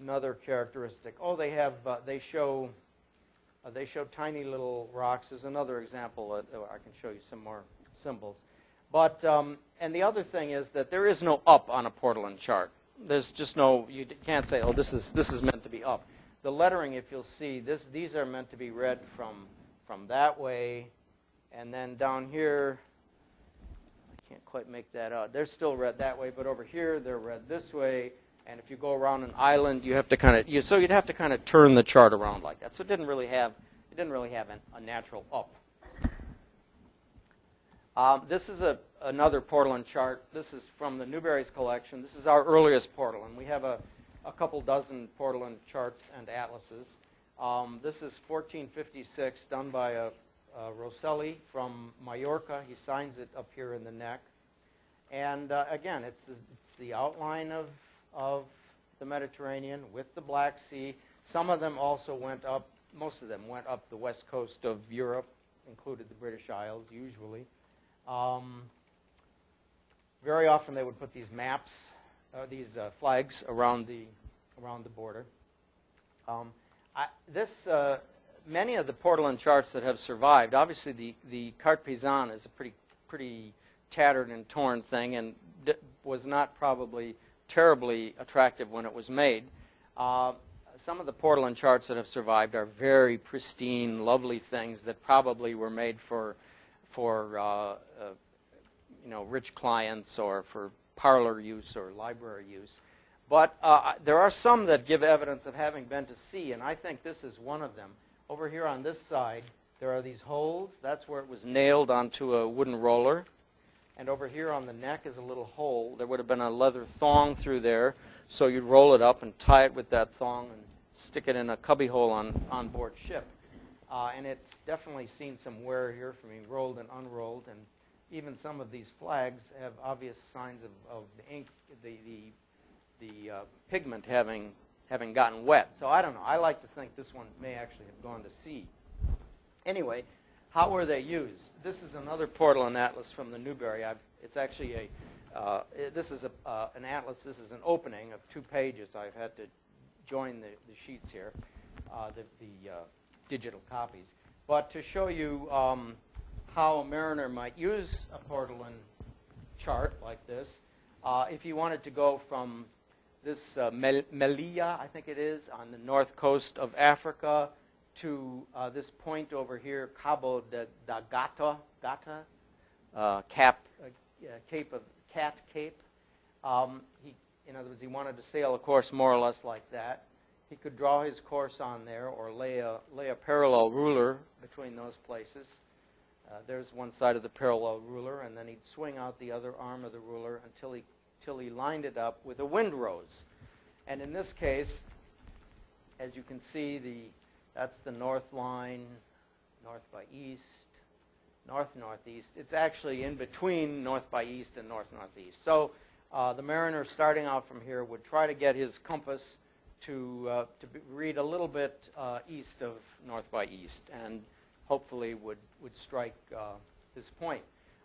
another characteristic. Oh, they have. Uh, they show. Uh, they show tiny little rocks. There's another example. Uh, I can show you some more symbols. But um, and the other thing is that there is no up on a Portolan chart. There's just no. You can't say, oh, this is this is meant to be up. The lettering, if you'll see, this, these are meant to be read from, from that way. And then down here, I can't quite make that out. They're still read that way, but over here, they're read this way. And if you go around an island, you have to kind of, you, so you'd have to kind of turn the chart around like that. So it didn't really have, it didn't really have an, a natural up. Um, this is a, another Portolan chart. This is from the Newberry's collection. This is our earliest Portolan. We have a a couple dozen Portolan charts and atlases. Um, this is fourteen fifty-six, done by a, a Rosselli from Mallorca. He signs it up here in the neck. And uh, again, it's the, it's the outline of, of the Mediterranean with the Black Sea. Some of them also went up, most of them went up the west coast of Europe, included the British Isles usually. Um, very often they would put these maps, Uh, these uh, flags around the around the border. Um, I, this, uh, many of the Portland charts that have survived, obviously the, the carte paysanne is a pretty, pretty tattered and torn thing and d was not probably terribly attractive when it was made. Uh, some of the Portland charts that have survived are very pristine, lovely things that probably were made for, for uh, uh, you know, rich clients or for parlor use or library use. But uh, there are some that give evidence of having been to sea, and I think this is one of them. Over here on this side, there are these holes. That's where it was nailed onto a wooden roller. And over here on the neck is a little hole. There would have been a leather thong through there, so you'd roll it up and tie it with that thong and stick it in a cubbyhole on, on board ship. Uh, and it's definitely seen some wear here from being rolled and unrolled, and even some of these flags have obvious signs of, of the ink, the, the the uh, pigment having, having gotten wet. So I don't know. I like to think this one may actually have gone to sea. Anyway, how were they used? This is another Portland atlas from the Newberry. I've, it's actually a, uh, it, this is a, uh, an atlas. This is an opening of two pages. I've had to join the, the sheets here, uh, the, the uh, digital copies. But to show you um, how a mariner might use a Portland chart like this, uh, if you wanted to go from this uh, Mel Melilla, I think it is, on the north coast of Africa, to uh, this point over here, Cabo de, de Gata, Gata uh, Cap, uh, Cape of Cat Cape. Um, he, in other words, he wanted to sail a course more or less like that. He could draw his course on there, or lay a lay a parallel ruler between those places. Uh, there's one side of the parallel ruler, and then he'd swing out the other arm of the ruler until he till he lined it up with a windrose. And in this case, as you can see, the that's the north line, north by east, north northeast. It's actually in between north by east and north northeast. So uh, the mariner starting out from here would try to get his compass to uh, to be read a little bit uh, east of north by east, and hopefully would would strike uh, this point,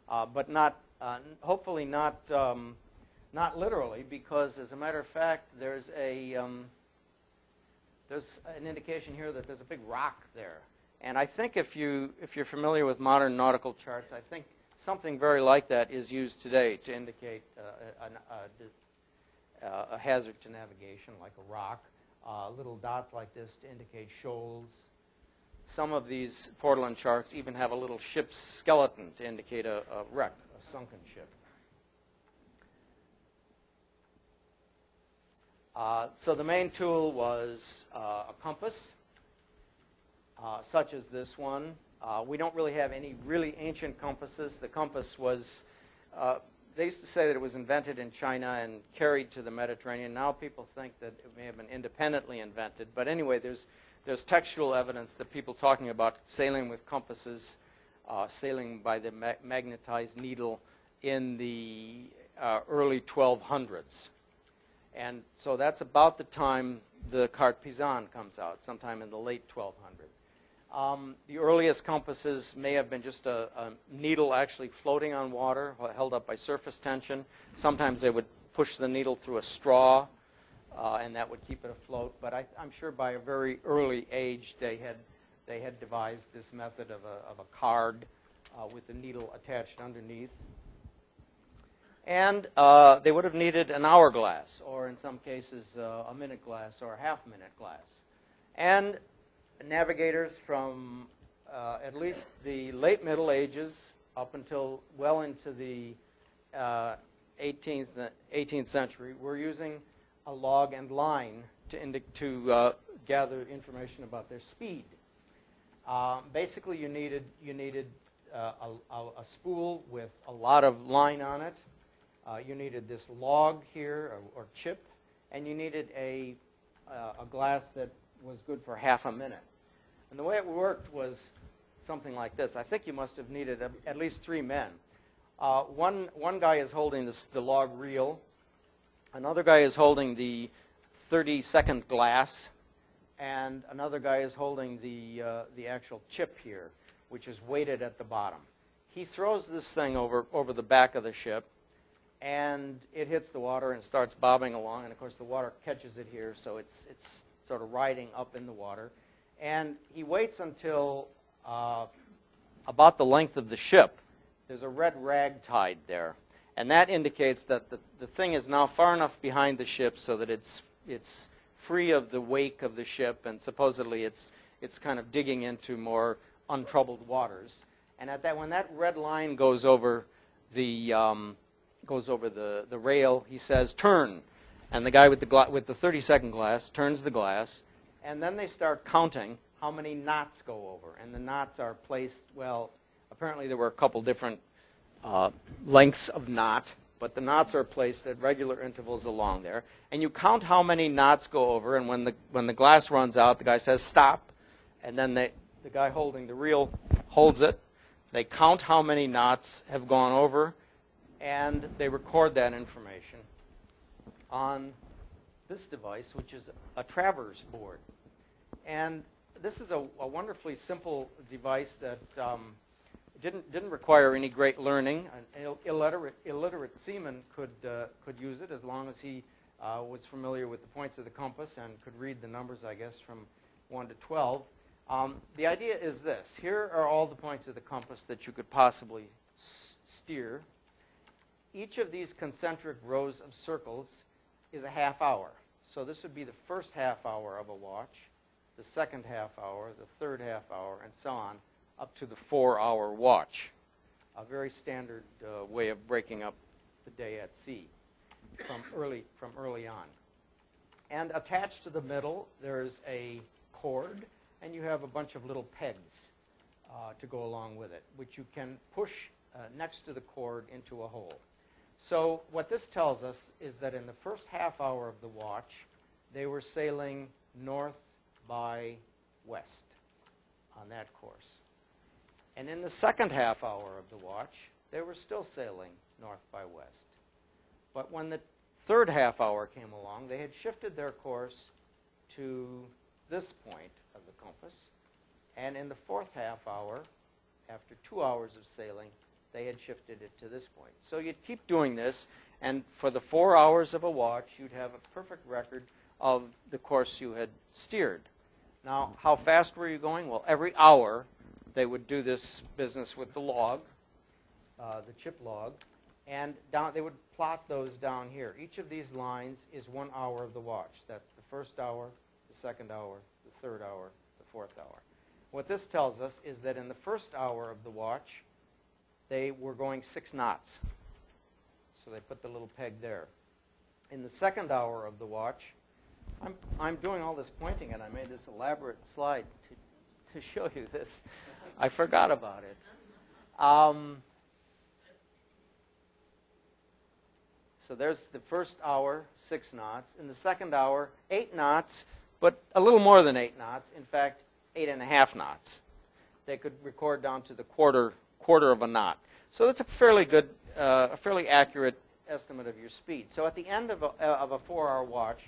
uh, but not uh, hopefully not. Um, Not literally, because as a matter of fact, there's a um, there's an indication here that there's a big rock there, and I think if you if you're familiar with modern nautical charts, I think something very like that is used today to indicate uh, a, a, a hazard to navigation, like a rock. Uh, little dots like this to indicate shoals. Some of these Portland charts even have a little ship's skeleton to indicate a, a wreck, a sunken ship. Uh, so the main tool was uh, a compass, uh, such as this one. Uh, we don't really have any really ancient compasses. The compass was, uh, they used to say that it was invented in China and carried to the Mediterranean. Now people think that it may have been independently invented. But anyway, there's, there's textual evidence that people talking about sailing with compasses, uh, sailing by the ma magnetized needle in the uh, early twelve hundreds. And so that's about the time the carte paysanne comes out, sometime in the late twelve hundreds. Um, the earliest compasses may have been just a, a needle actually floating on water, held up by surface tension. Sometimes they would push the needle through a straw, uh, and that would keep it afloat. But I, I'm sure by a very early age, they had, they had devised this method of a, of a card uh, with the needle attached underneath. And uh, they would have needed an hourglass, or in some cases uh, a minute glass or a half minute glass. And navigators from uh, at least the late Middle Ages up until well into the uh, eighteenth century were using a log and line to, indic to uh, gather information about their speed. Uh, basically, you needed, you needed uh, a, a spool with a lot of line on it. Uh, you needed this log here, or, or chip, and you needed a, uh, a glass that was good for half a minute. And the way it worked was something like this. I think you must have needed a, at least three men. Uh, one, one guy is holding this, the log reel. Another guy is holding the thirty-second glass. And another guy is holding the, uh, the actual chip here, which is weighted at the bottom. He throws this thing over, over the back of the ship, and it hits the water and starts bobbing along, and of course the water catches it here, so it's, it's sort of riding up in the water. And he waits until uh, about the length of the ship. There's a red rag tied there. And that indicates that the, the thing is now far enough behind the ship so that it's, it's free of the wake of the ship, and supposedly it's, it's kind of digging into more untroubled waters. And at that, when that red line goes over the, um, goes over the, the rail, he says, turn. And the guy with the, gla with the thirty-second glass turns the glass. And then they start counting how many knots go over. And the knots are placed, well, apparently there were a couple different uh, lengths of knot, but the knots are placed at regular intervals along there. And you count how many knots go over. And when the, when the glass runs out, the guy says, stop. And then they, the guy holding the reel holds it. They count how many knots have gone over. And they record that information on this device, which is a traverse board. And this is a, a wonderfully simple device that um, didn't, didn't require any great learning. An illiterate, illiterate seaman could, uh, could use it as long as he uh, was familiar with the points of the compass and could read the numbers, I guess, from one to twelve. Um, the idea is this. Here are all the points of the compass that you could possibly s steer. Each of these concentric rows of circles is a half hour. So this would be the first half hour of a watch, the second half hour, the third half hour, and so on, up to the four-hour watch, a very standard uh, way of breaking up the day at sea from early, from early on. And attached to the middle, there's a cord, and you have a bunch of little pegs uh, to go along with it, which you can push uh, next to the cord into a hole. So what this tells us is that in the first half hour of the watch, they were sailing north by west on that course. And in the second half hour of the watch, they were still sailing north by west. But when the third half hour came along, they had shifted their course to this point of the compass. And in the fourth half hour, after two hours of sailing, they had shifted it to this point. So you'd keep doing this, and for the four hours of a watch, you'd have a perfect record of the course you had steered. Now, how fast were you going? Well, every hour, they would do this business with the log, uh, the chip log, and down, they would plot those down here. Each of these lines is one hour of the watch. That's the first hour, the second hour, the third hour, the fourth hour. What this tells us is that in the first hour of the watch, they were going six knots. So they put the little peg there. In the second hour of the watch, I'm, I'm doing all this pointing, and I made this elaborate slide to, to show you this. I forgot about it. Um, so there's the first hour, six knots. In the second hour, eight knots, but a little more than eight knots. In fact, eight and a half knots. They could record down to the quarter quarter of a knot. So that's a fairly good, uh, a fairly accurate estimate of your speed. So at the end of a, of a four-hour watch,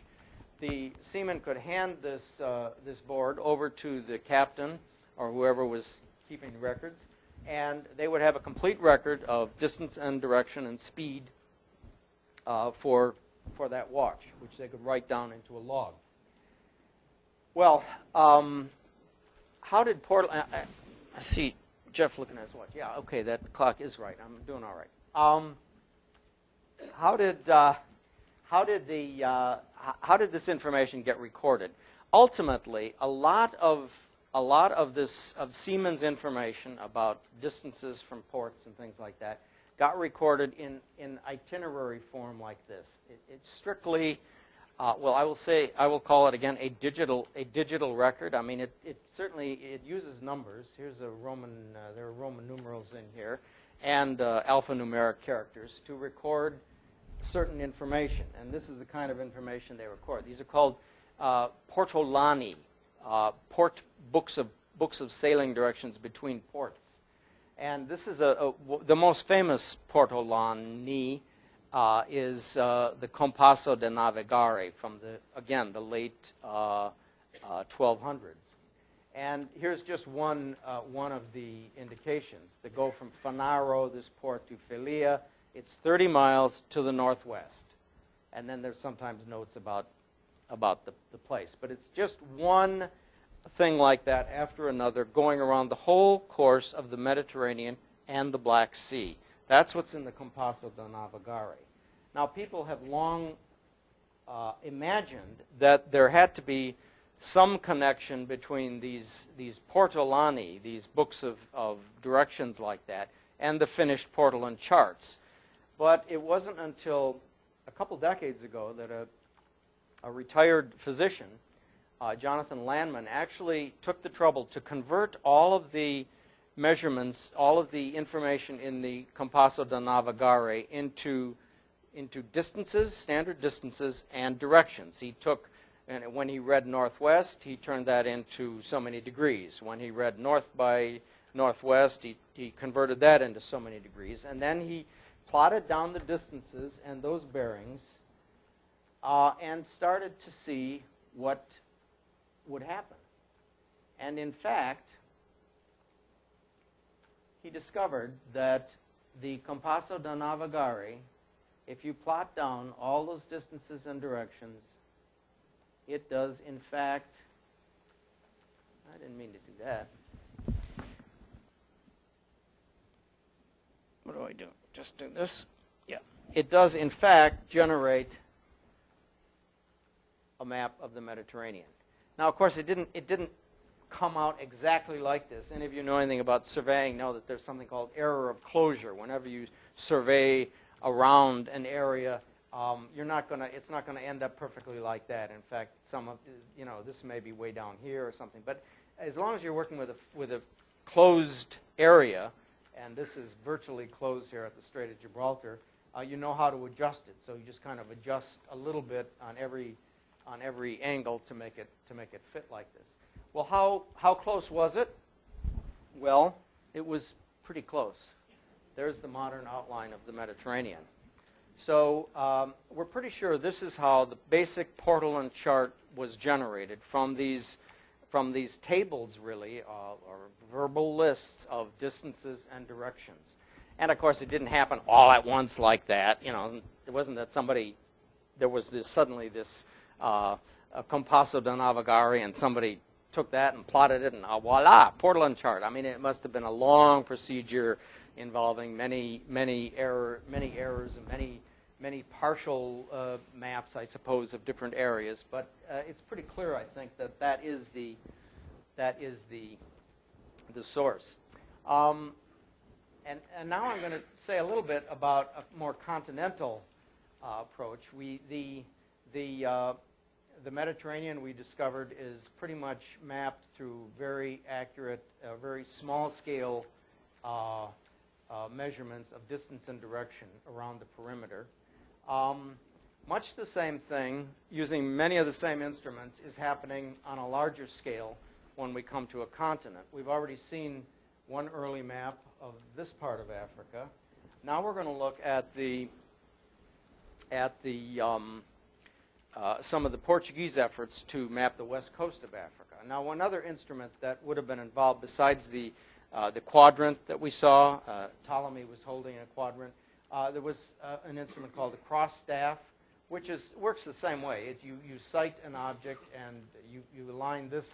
the seaman could hand this, uh, this board over to the captain or whoever was keeping the records, and they would have a complete record of distance and direction and speed uh, for, for that watch, which they could write down into a log. Well, um, how did Port... I, I, I see... Jeff looking at his watch. Yeah, okay, that clock is right. I'm doing all right. Um, how did uh, how did the uh, how did this information get recorded? Ultimately, a lot of a lot of this of seamen's information about distances from ports and things like that got recorded in in itinerary form like this. It, it's strictly uh, well, I will say I will call it again a digital a digital record. I mean, it it. Certainly, it uses numbers. Here's a Roman, uh, there are Roman numerals in here, and uh, alphanumeric characters to record certain information. And this is the kind of information they record. These are called uh, portolani, uh, port books of books of sailing directions between ports. And this is a, a w the most famous portolani uh, is uh, the Compasso de Navigare from the again the late uh, uh, twelve hundreds. And here's just one, uh, one of the indications. They go from Fanaro, this port, to Felia. It's thirty miles to the northwest. And then there's sometimes notes about about the, the place. But it's just one thing like that after another going around the whole course of the Mediterranean and the Black Sea. That's what's in the Compasso da Navigare. Now, people have long uh, imagined that there had to be some connection between these, these portolani, these books of, of directions like that, and the finished Portland charts. But it wasn't until a couple decades ago that a, a retired physician, uh, Jonathan Landman, actually took the trouble to convert all of the measurements, all of the information in the Compasso da Navigare into, into distances, standard distances, and directions. He took, and when he read northwest, he turned that into so many degrees. When he read north by northwest, he, he converted that into so many degrees. And then he plotted down the distances and those bearings uh, and started to see what would happen. And in fact, he discovered that the Compasso da Navigare, if you plot down all those distances and directions, it does, in fact, I didn't mean to do that. What do I do? Just do this? Yeah. It does, in fact, generate a map of the Mediterranean. Now, of course, it didn't, it didn't come out exactly like this. Any of you know anything about surveying know that there's something called error of closure. Whenever you survey around an area, um, you're not gonna, it's not going to end up perfectly like that. In fact, some of, you know, this may be way down here or something. But as long as you're working with a, with a closed area, and this is virtually closed here at the Strait of Gibraltar, uh, you know how to adjust it. So you just kind of adjust a little bit on every, on every angle to make it, to make it fit like this. Well, how, how close was it? Well, it was pretty close. There's the modern outline of the Mediterranean. So um, we're pretty sure this is how the basic Portland chart was generated from these from these tables, really, uh, or verbal lists of distances and directions. And of course, it didn't happen all at once like that. You know, it wasn't that somebody, there was this, suddenly this uh, Compasso da Navigare, and somebody took that and plotted it, and uh, voila, Portland chart. I mean, it must have been a long procedure involving many, many error, many errors, and many, many partial uh, maps, I suppose, of different areas, but uh, it's pretty clear, I think, that that is the, that is the, the source. Um, and, and now I'm going to say a little bit about a more continental uh, approach. We, the, the, uh, the Mediterranean, we discovered, is pretty much mapped through very accurate, uh, very small-scale uh, uh, measurements of distance and direction around the perimeter. Um, much the same thing, using many of the same instruments, is happening on a larger scale when we come to a continent. We've already seen one early map of this part of Africa. Now we're going to look at the at the um, uh, some of the Portuguese efforts to map the west coast of Africa. Now, one other instrument that would have been involved besides the uh, the quadrant that we saw, uh, Ptolemy was holding a quadrant. Uh, there was uh, an instrument called the cross staff, which is, works the same way. It, you, you sight an object, and you, you align this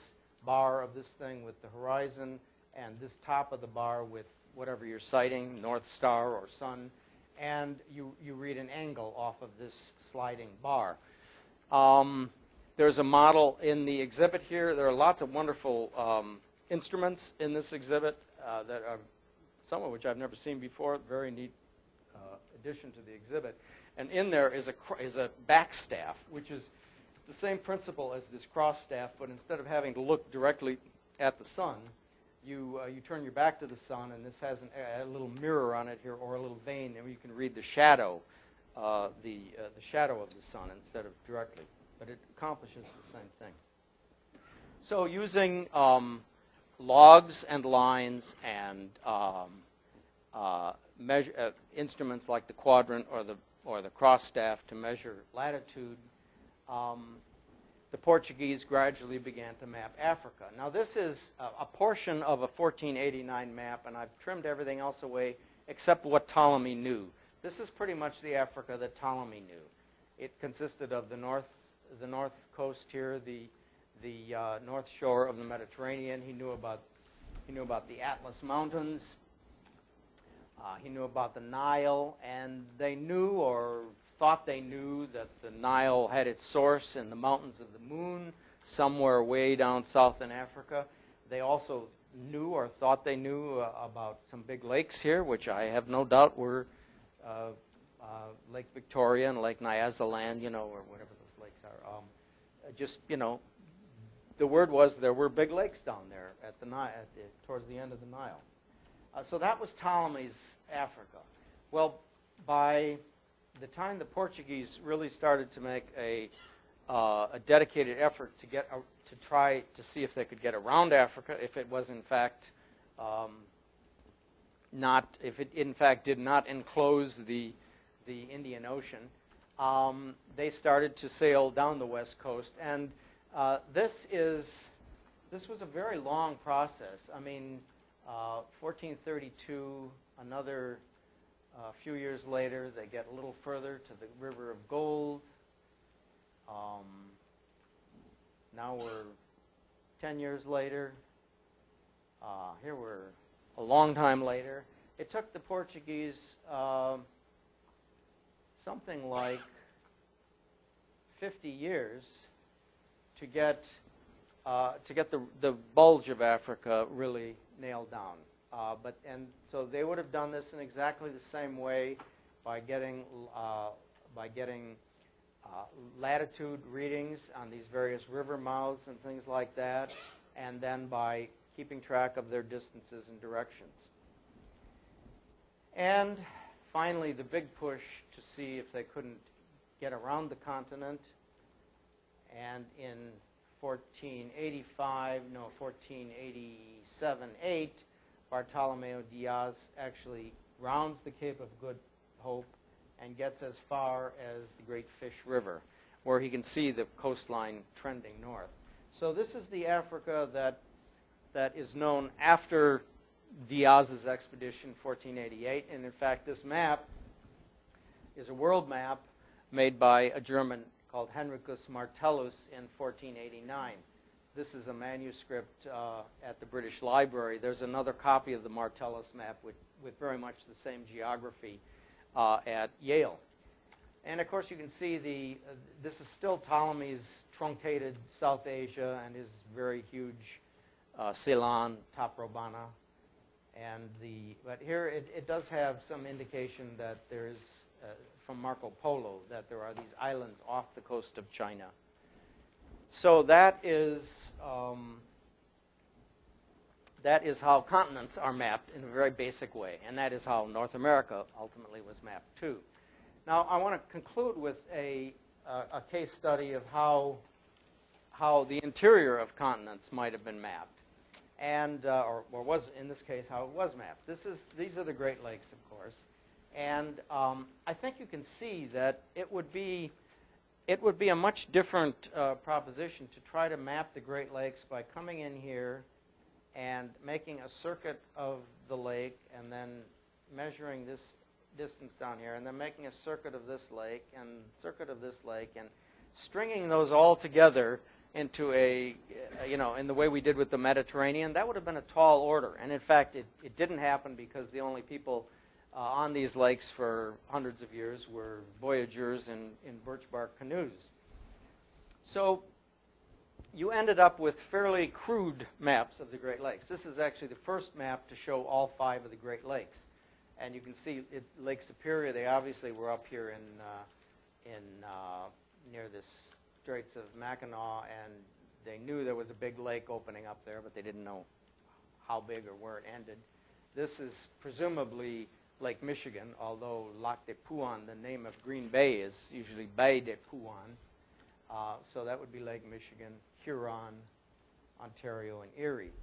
bar of this thing with the horizon, and this top of the bar with whatever you're sighting, North Star or sun, and you, you read an angle off of this sliding bar. Um, there's a model in the exhibit here. There are lots of wonderful um, instruments in this exhibit, uh, that are, some of which I've never seen before, very neat addition to the exhibit, and in there is a is a back staff, which is the same principle as this cross staff, but instead of having to look directly at the sun, you uh, you turn your back to the sun, and this has an, a little mirror on it here, or a little vein, and you can read the shadow, uh, the uh, the shadow of the sun instead of directly, but it accomplishes the same thing. So using um, logs and lines and um, uh, Measure, uh, instruments like the quadrant or the or the cross staff to measure latitude, um, the Portuguese gradually began to map Africa. Now, this is a, a portion of a fourteen eighty-nine map, and I've trimmed everything else away except what Ptolemy knew. This is pretty much the Africa that Ptolemy knew. It consisted of the north, the north coast here, the the uh, north shore of the Mediterranean. He knew about he knew about the Atlas Mountains. Uh, he knew about the Nile, and they knew, or thought they knew, that the Nile had its source in the Mountains of the Moon, somewhere way down south in Africa. They also knew, or thought they knew, uh, about some big lakes here, which I have no doubt were uh, uh, Lake Victoria and Lake Nyasaland, you know, or whatever those lakes are. Um, just, you know, the word was there were big lakes down there at the Nile, at the, towards the end of the Nile. Uh, so that was Ptolemy's Africa. Well, by the time the Portuguese really started to make a, uh, a dedicated effort to get a, to try to see if they could get around Africa, if it was in fact um, not, if it in fact did not enclose the the Indian Ocean, um, they started to sail down the west coast, and uh, this is this was a very long process. I mean, uh, fourteen thirty-two, another. A few years later, they get a little further to the River of Gold. Um, now we're ten years later. Uh, here we're a long time later. It took the Portuguese uh, something like fifty years to get uh, to get the the bulge of Africa really nailed down. Uh, but and so they would have done this in exactly the same way, by getting uh, by getting uh, latitude readings on these various river mouths and things like that, and then by keeping track of their distances and directions. And finally, the big push to see if they couldn't get around the continent. And in fourteen eighty-five, no, fourteen eighty-seven eight. Bartolomeo Diaz actually rounds the Cape of Good Hope and gets as far as the Great Fish River, where he can see the coastline trending north. So this is the Africa that, that is known after Diaz's expedition, fourteen eighty-eight. And in fact, this map is a world map made by a German called Henricus Martellus in fourteen eighty-nine. This is a manuscript uh, at the British Library. There's another copy of the Martellus map with, with very much the same geography uh, at Yale. And of course, you can see the, uh, this is still Ptolemy's truncated South Asia and his very huge uh, Ceylon, Taprobana. And the, but here it, it does have some indication that there is, uh, from Marco Polo, that there are these islands off the coast of China. So that is, um, that is how continents are mapped in a very basic way, and that is how North America ultimately was mapped too. Now I want to conclude with a, uh, a case study of how, how the interior of continents might have been mapped, and, uh, or, or was in this case how it was mapped. This is, these are the Great Lakes, of course, and um, I think you can see that it would be It would be a much different uh, proposition to try to map the Great Lakes by coming in here and making a circuit of the lake and then measuring this distance down here and then making a circuit of this lake and circuit of this lake and stringing those all together into a, you know, in the way we did with the Mediterranean. That would have been a tall order. And in fact, it, it didn't happen because the only people Uh, on these lakes for hundreds of years were voyagers in, in birch bark canoes. So you ended up with fairly crude maps of the Great Lakes. This is actually the first map to show all five of the Great Lakes. And you can see it, Lake Superior, they obviously were up here in, uh, in, uh, near the Straits of Mackinac, and they knew there was a big lake opening up there, but they didn't know how big or where it ended. This is presumably Lake Michigan, although Lac de Pouan, the name of Green Bay, is usually Bay de Pouan. Uh, so that would be Lake Michigan, Huron, Ontario, and Erie.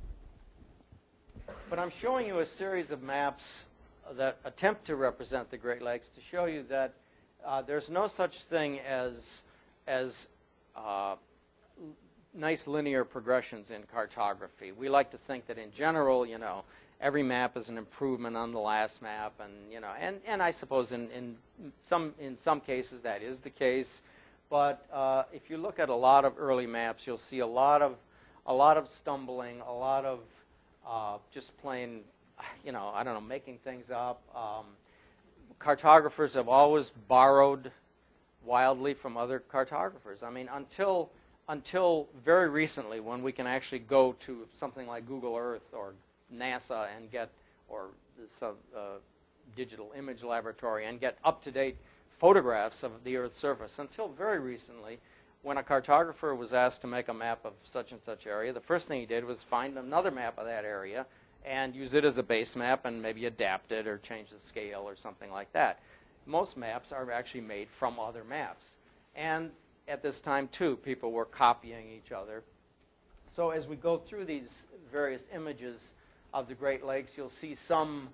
But I'm showing you a series of maps that attempt to represent the Great Lakes to show you that uh, there's no such thing as, as uh, nice linear progressions in cartography. We like to think that in general, you know, every map is an improvement on the last map, and you know, and, and I suppose in, in some in some cases that is the case, But uh, if you look at a lot of early maps, you'll see a lot of, a lot of stumbling, a lot of uh, just plain, you know, I don't know, making things up. Um, cartographers have always borrowed wildly from other cartographers. I mean, until, until very recently, when we can actually go to something like Google Earth or NASA and get, or some uh, digital image laboratory and get up-to-date photographs of the Earth's surface. Until very recently, when a cartographer was asked to make a map of such and such area, the first thing he did was find another map of that area and use it as a base map and maybe adapt it or change the scale or something like that. Most maps are actually made from other maps. And at this time, too, people were copying each other. So as we go through these various images of the Great Lakes, you'll see some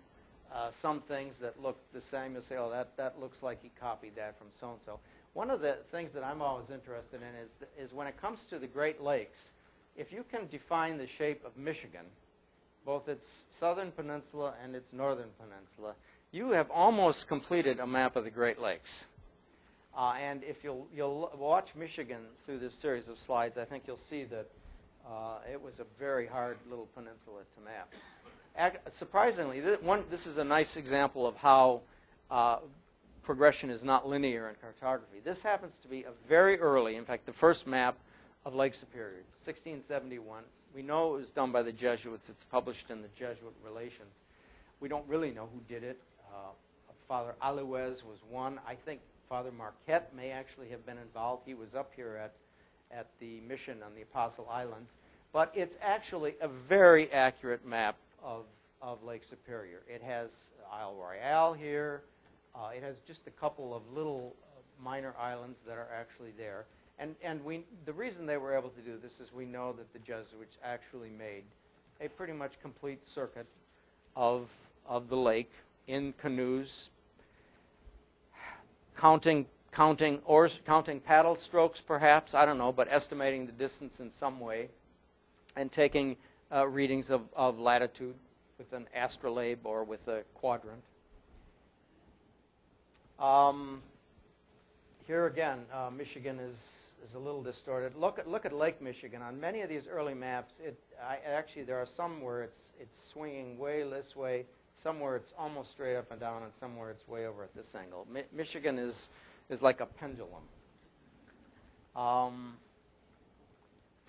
Uh, some things that look the same. You'll say, oh, that, that looks like he copied that from so-and-so. One of the things that I'm always interested in is, is when it comes to the Great Lakes, if you can define the shape of Michigan, both its southern peninsula and its northern peninsula, you have almost completed a map of the Great Lakes. Uh, and if you'll, you'll watch Michigan through this series of slides, I think you'll see that uh, it was a very hard little peninsula to map. Surprisingly, th one, this is a nice example of how uh, progression is not linear in cartography. This happens to be a very early, in fact, the first map of Lake Superior, sixteen seventy-one. We know it was done by the Jesuits. It's published in the Jesuit Relations. We don't really know who did it. Uh, Father Alouez was one. I think Father Marquette may actually have been involved. He was up here at, at the mission on the Apostle Islands. But it's actually a very accurate map Of, of Lake Superior. It has Isle Royale here. Uh, it has just a couple of little minor islands that are actually there. And, and we, the reason they were able to do this is we know that the Jesuits actually made a pretty much complete circuit of, of the lake in canoes, counting, counting, or, counting paddle strokes perhaps, I don't know, but estimating the distance in some way and taking Uh, readings of, of latitude with an astrolabe or with a quadrant. Um, here again, uh, Michigan is, is a little distorted. Look at, look at Lake Michigan. On many of these early maps, it, I, actually there are some where it's, it's swinging way this way, somewhere it's almost straight up and down, and somewhere it's way over at this angle. Mi Michigan is, is like a pendulum. Um,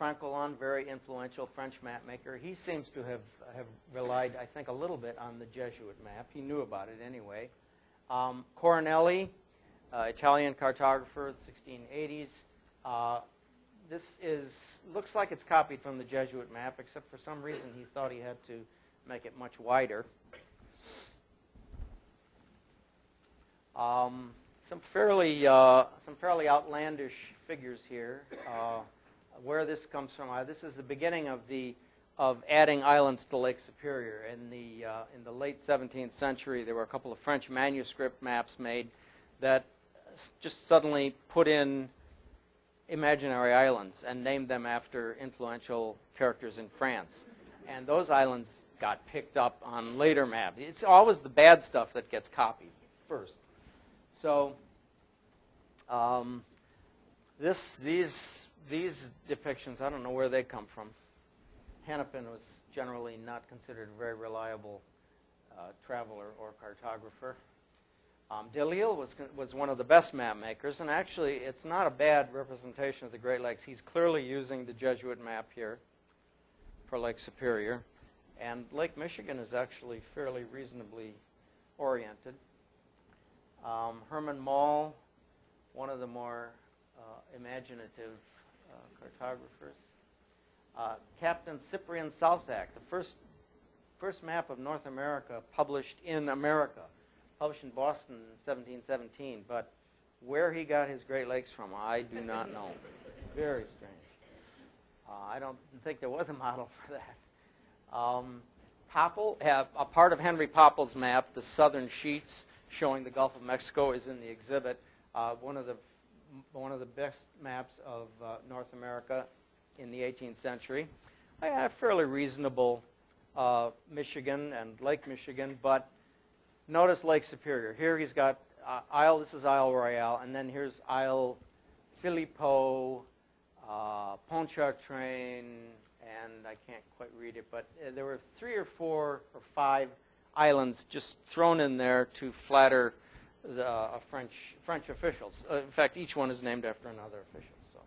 Frank Collin, very influential French mapmaker, he seems to have, have relied, I think, a little bit on the Jesuit map. He knew about it anyway. Um, Coronelli, uh, Italian cartographer, sixteen eighties. Uh, this is, looks like it's copied from the Jesuit map, except for some reason he thought he had to make it much wider. Um, some, fairly, uh, some fairly outlandish figures here. Uh, Where this comes from, uh, this is the beginning of the of adding islands to Lake Superior. In the uh, in the late seventeenth century, there were a couple of French manuscript maps made that just suddenly put in imaginary islands and named them after influential characters in France. And those islands got picked up on later maps. It's always the bad stuff that gets copied first. So um, this these. These depictions, I don't know where they come from. Hennepin was generally not considered a very reliable uh, traveler or cartographer. Um, Delisle was, was one of the best map makers, and actually it's not a bad representation of the Great Lakes. He's clearly using the Jesuit map here for Lake Superior. And Lake Michigan is actually fairly reasonably oriented. Um, Herman Moll, one of the more uh, imaginative Uh, cartographers. Uh, Captain Cyprian Southack, the first, first map of North America published in America, published in Boston in seventeen seventeen, but where he got his Great Lakes from, I do not know. It's very strange. Uh, I don't think there was a model for that. Um, Popple, uh, a part of Henry Popple's map, the southern sheets showing the Gulf of Mexico, is in the exhibit. Uh, one of the one of the best maps of uh, North America in the eighteenth century. I have fairly reasonable uh, Michigan and Lake Michigan, but notice Lake Superior. Here he's got uh, Isle, this is Isle Royale, and then here's Isle Filippo, uh, Pontchartrain, and I can't quite read it, but uh, there were three or four or five islands just thrown in there to flatter the uh, French French officials. Uh, in fact, each one is named after another official. So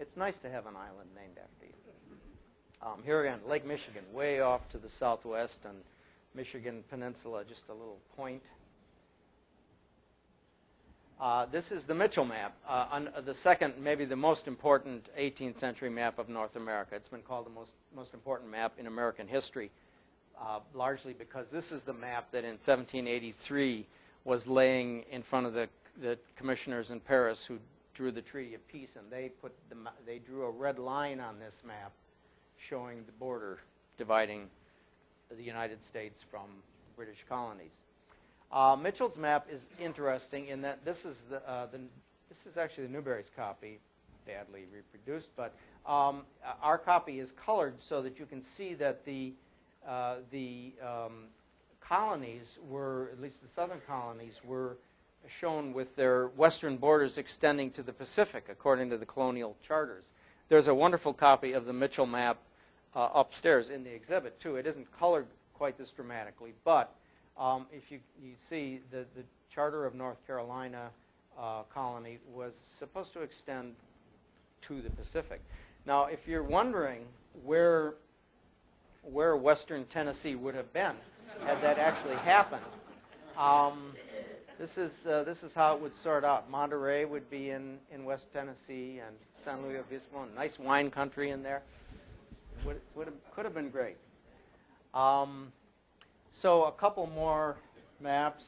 it's nice to have an island named after you. Um, here again, Lake Michigan, way off to the southwest, and Michigan Peninsula, just a little point. Uh, this is the Mitchell map, uh, on the second, maybe the most important eighteenth century map of North America. It's been called the most, most important map in American history, uh, largely because this is the map that in seventeen eighty-three was laying in front of the, the commissioners in Paris who drew the Treaty of Peace, and they, put the, they drew a red line on this map showing the border dividing the United States from British colonies. Uh, Mitchell's map is interesting in that this is the, uh, the this is actually the Newberry's copy, badly reproduced, but um, our copy is colored so that you can see that the uh, the um, colonies were, at least the southern colonies, were shown with their western borders extending to the Pacific according to the colonial charters. There's a wonderful copy of the Mitchell map uh, upstairs in the exhibit too. It isn't colored quite this dramatically, but Um, if you, you see, the, the Charter of North Carolina uh, colony was supposed to extend to the Pacific. Now, if you're wondering where, where Western Tennessee would have been had that actually happened, um, this is, uh, this is how it would sort out. Monterey would be in, in West Tennessee, and San Luis Obispo, nice wine country in there. Would, would have, could have been great. Um, So a couple more maps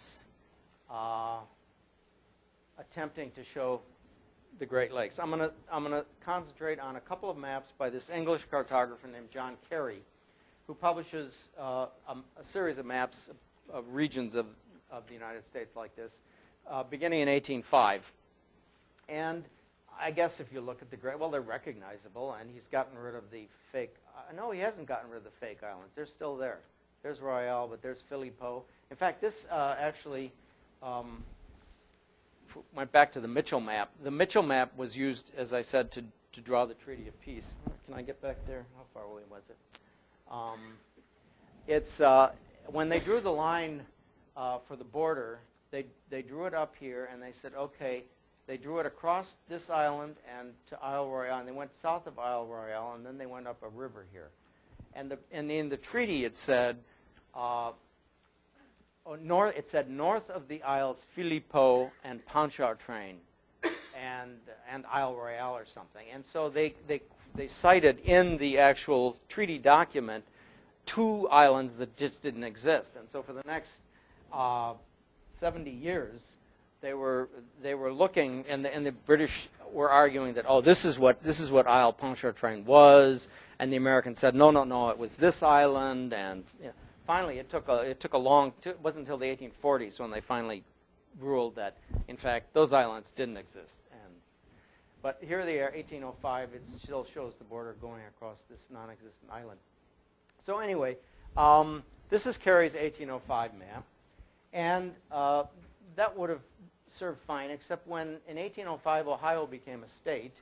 uh, attempting to show the Great Lakes. I'm going to I'm going to concentrate on a couple of maps by this English cartographer named John Carey, who publishes uh, a, a series of maps of, of regions of, of the United States like this, uh, beginning in eighteen oh five. And I guess if you look at the Great, well, they're recognizable, and he's gotten rid of the fake. Uh, no, he hasn't gotten rid of the fake islands. They're still there. There's Royale, but there's Filippo. In fact, this uh, actually um, f went back to the Mitchell map. The Mitchell map was used, as I said, to, to draw the Treaty of Peace. Can I get back there? How far away was it? Um, it's, uh, when they drew the line uh, for the border, they, they drew it up here, and they said, okay, they drew it across this island and to Isle Royale, and they went south of Isle Royale, and then they went up a river here. And, the, and in the treaty, it said, uh, north, it said north of the Isles, Filippo and Pontchartrain, and and Isle Royale or something. And so they they they cited in the actual treaty document two islands that just didn't exist. And so for the next uh, seventy years, they were they were looking, and the, and the British were arguing that, oh, this is what this is what Isle Pontchartrain was. And the Americans said, no, no, no, it was this island. And you know, finally, it took a, it took a long, it wasn't until the eighteen forties when they finally ruled that, in fact, those islands didn't exist. And, but here they are, eighteen oh five, it still shows the border going across this non-existent island. So anyway, um, this is Carey's eighteen oh five map. And uh, that would have served fine, except when in eighteen oh five, Ohio became a state.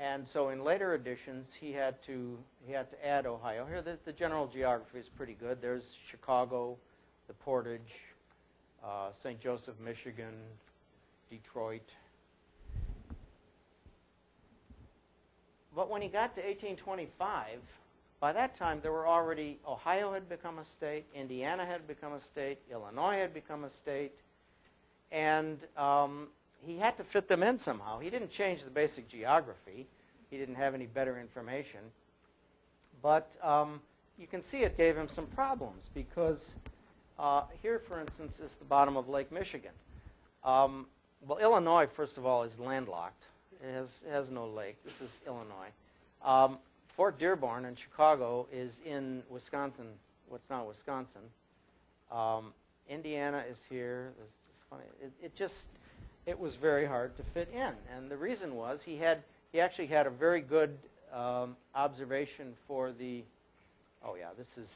And so in later editions, he had to, he had to add Ohio. Here, the, the general geography is pretty good. There's Chicago, the Portage, uh, Saint Joseph, Michigan, Detroit. But when he got to eighteen twenty-five, by that time, there were already, Ohio had become a state, Indiana had become a state, Illinois had become a state, and um, he had to fit them in somehow. He didn't change the basic geography. He didn't have any better information. But um, you can see it gave him some problems because uh, here, for instance, is the bottom of Lake Michigan. Um, well, Illinois, first of all, is landlocked. It has, it has no lake. This is Illinois. Um, Fort Dearborn in Chicago is in Wisconsin, what's now Wisconsin. Um, Indiana is here. It's, it's funny. It, it just... It was very hard to fit in, and the reason was he had he actually had a very good um, observation for the. Oh yeah, this is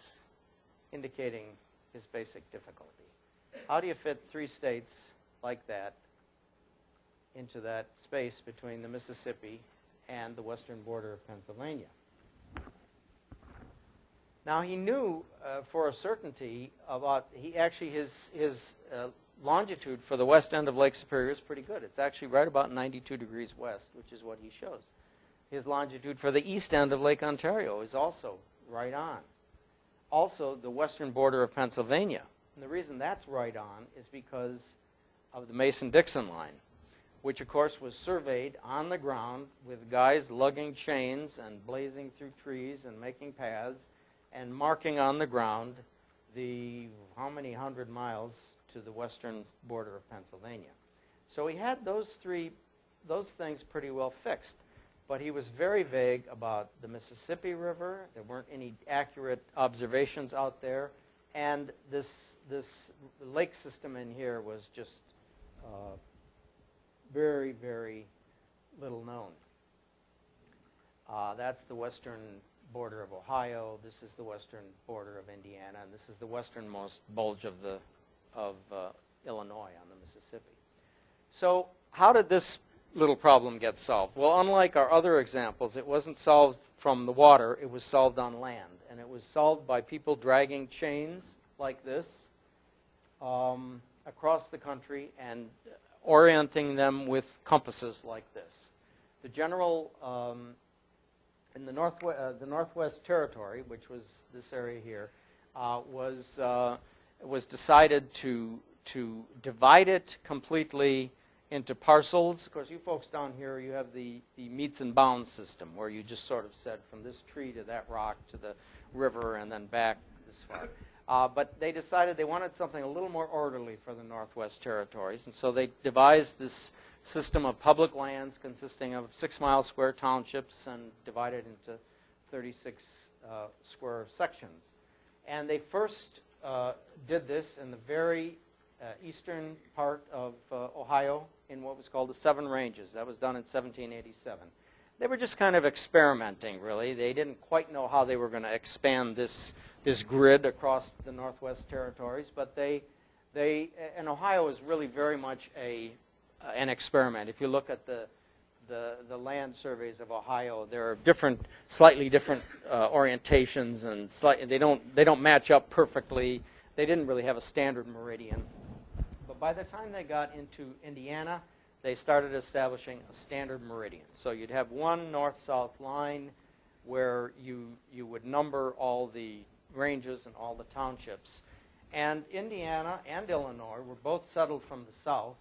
indicating his basic difficulty. How do you fit three states like that into that space between the Mississippi and the western border of Pennsylvania. Now, he knew uh, for a certainty about, he actually, his, his uh, longitude for the west end of Lake Superior is pretty good. It's actually right about ninety-two degrees west, which is what he shows. His longitude for the east end of Lake Ontario is also right on. Also, the western border of Pennsylvania. And the reason that's right on is because of the Mason-Dixon line, which, of course, was surveyed on the ground with guys lugging chains and blazing through trees and making paths and marking on the ground the how many hundred miles to the western border of Pennsylvania. So he had those three, those things pretty well fixed. But he was very vague about the Mississippi River. There weren't any accurate observations out there. And this, this lake system in here was just uh, very, very little known. Uh, that's the western border of Ohio. This is the western border of Indiana. And this is the westernmost bulge of, the, of uh, Illinois on the Mississippi. So how did this little problem gets solved? Well, unlike our other examples, it wasn't solved from the water, it was solved on land. And it was solved by people dragging chains like this um, across the country and orienting them with compasses like this. The general, um, in the, north, uh, the Northwest Territory, which was this area here, uh, was, uh, was decided to, to divide it completely into parcels. Of course, you folks down here, you have the, the meets and bounds system, where you just sort of said from this tree to that rock to the river and then back this far. Uh, but they decided they wanted something a little more orderly for the Northwest Territories, and so they devised this system of public lands consisting of six-mile square townships and divided into thirty-six uh, square sections. And they first uh, did this in the very Uh, eastern part of uh, Ohio in what was called the Seven Ranges. That was done in seventeen eighty-seven. They were just kind of experimenting, really. They didn't quite know how they were going to expand this, this grid across the Northwest Territories, but they, they, and Ohio is really very much a, uh, an experiment. If you look at the, the, the land surveys of Ohio, there are different, slightly different uh, orientations, and slightly, they don't, they don't match up perfectly. They didn't really have a standard meridian. By the time they got into Indiana, they started establishing a standard meridian. So you'd have one north-south line where you, you would number all the ranges and all the townships. And Indiana and Illinois were both settled from the south,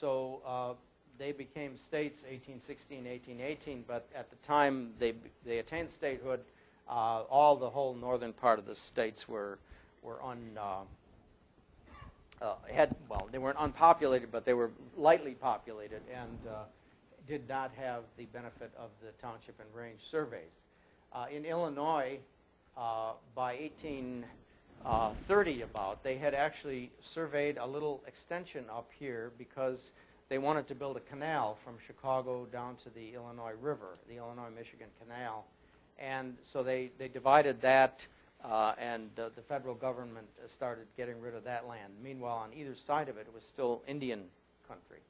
so uh, they became states eighteen sixteen, eighteen eighteen, but at the time they, they attained statehood, uh, all the whole northern part of the states were, were un... Uh, Uh, had, well, they weren't unpopulated, but they were lightly populated and uh, did not have the benefit of the township and range surveys. Uh, in Illinois, uh, by eighteen thirty about, they had actually surveyed a little extension up here because they wanted to build a canal from Chicago down to the Illinois River, the Illinois-Michigan Canal. And so they, they divided that. Uh, and uh, the federal government uh, started getting rid of that land. Meanwhile, on either side of it, it was still Indian country.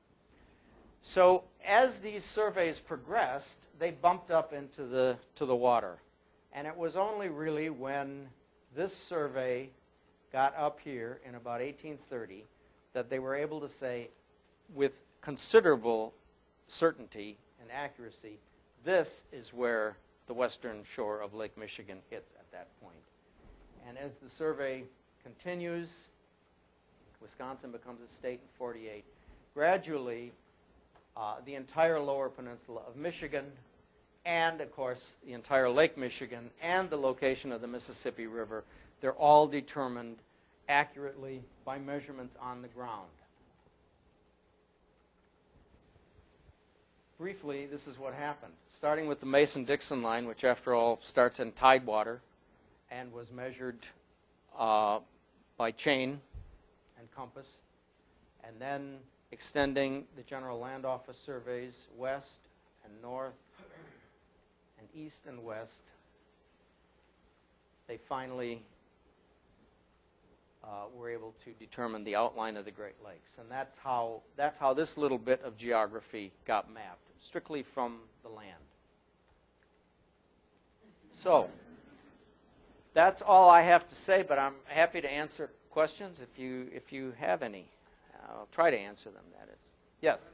So as these surveys progressed, they bumped up into the, to the water. And it was only really when this survey got up here in about eighteen thirty that they were able to say with considerable certainty and accuracy, this is where the western shore of Lake Michigan hits at that point. And as the survey continues, Wisconsin becomes a state in forty-eight. Gradually, uh, the entire lower peninsula of Michigan and, of course, the entire Lake Michigan and the location of the Mississippi River, they're all determined accurately by measurements on the ground. Briefly, this is what happened. Starting with the Mason-Dixon line, which after all starts in tidewater and was measured uh, by chain and compass, and then extending the General Land Office surveys west and north and east and west, they finally uh, uh, we're able to determine the outline of the Great Lakes. And that's how, that's how this little bit of geography got mapped, strictly from the land. So that's all I have to say, but I'm happy to answer questions if you, if you have any. I'll try to answer them, that is. Yes?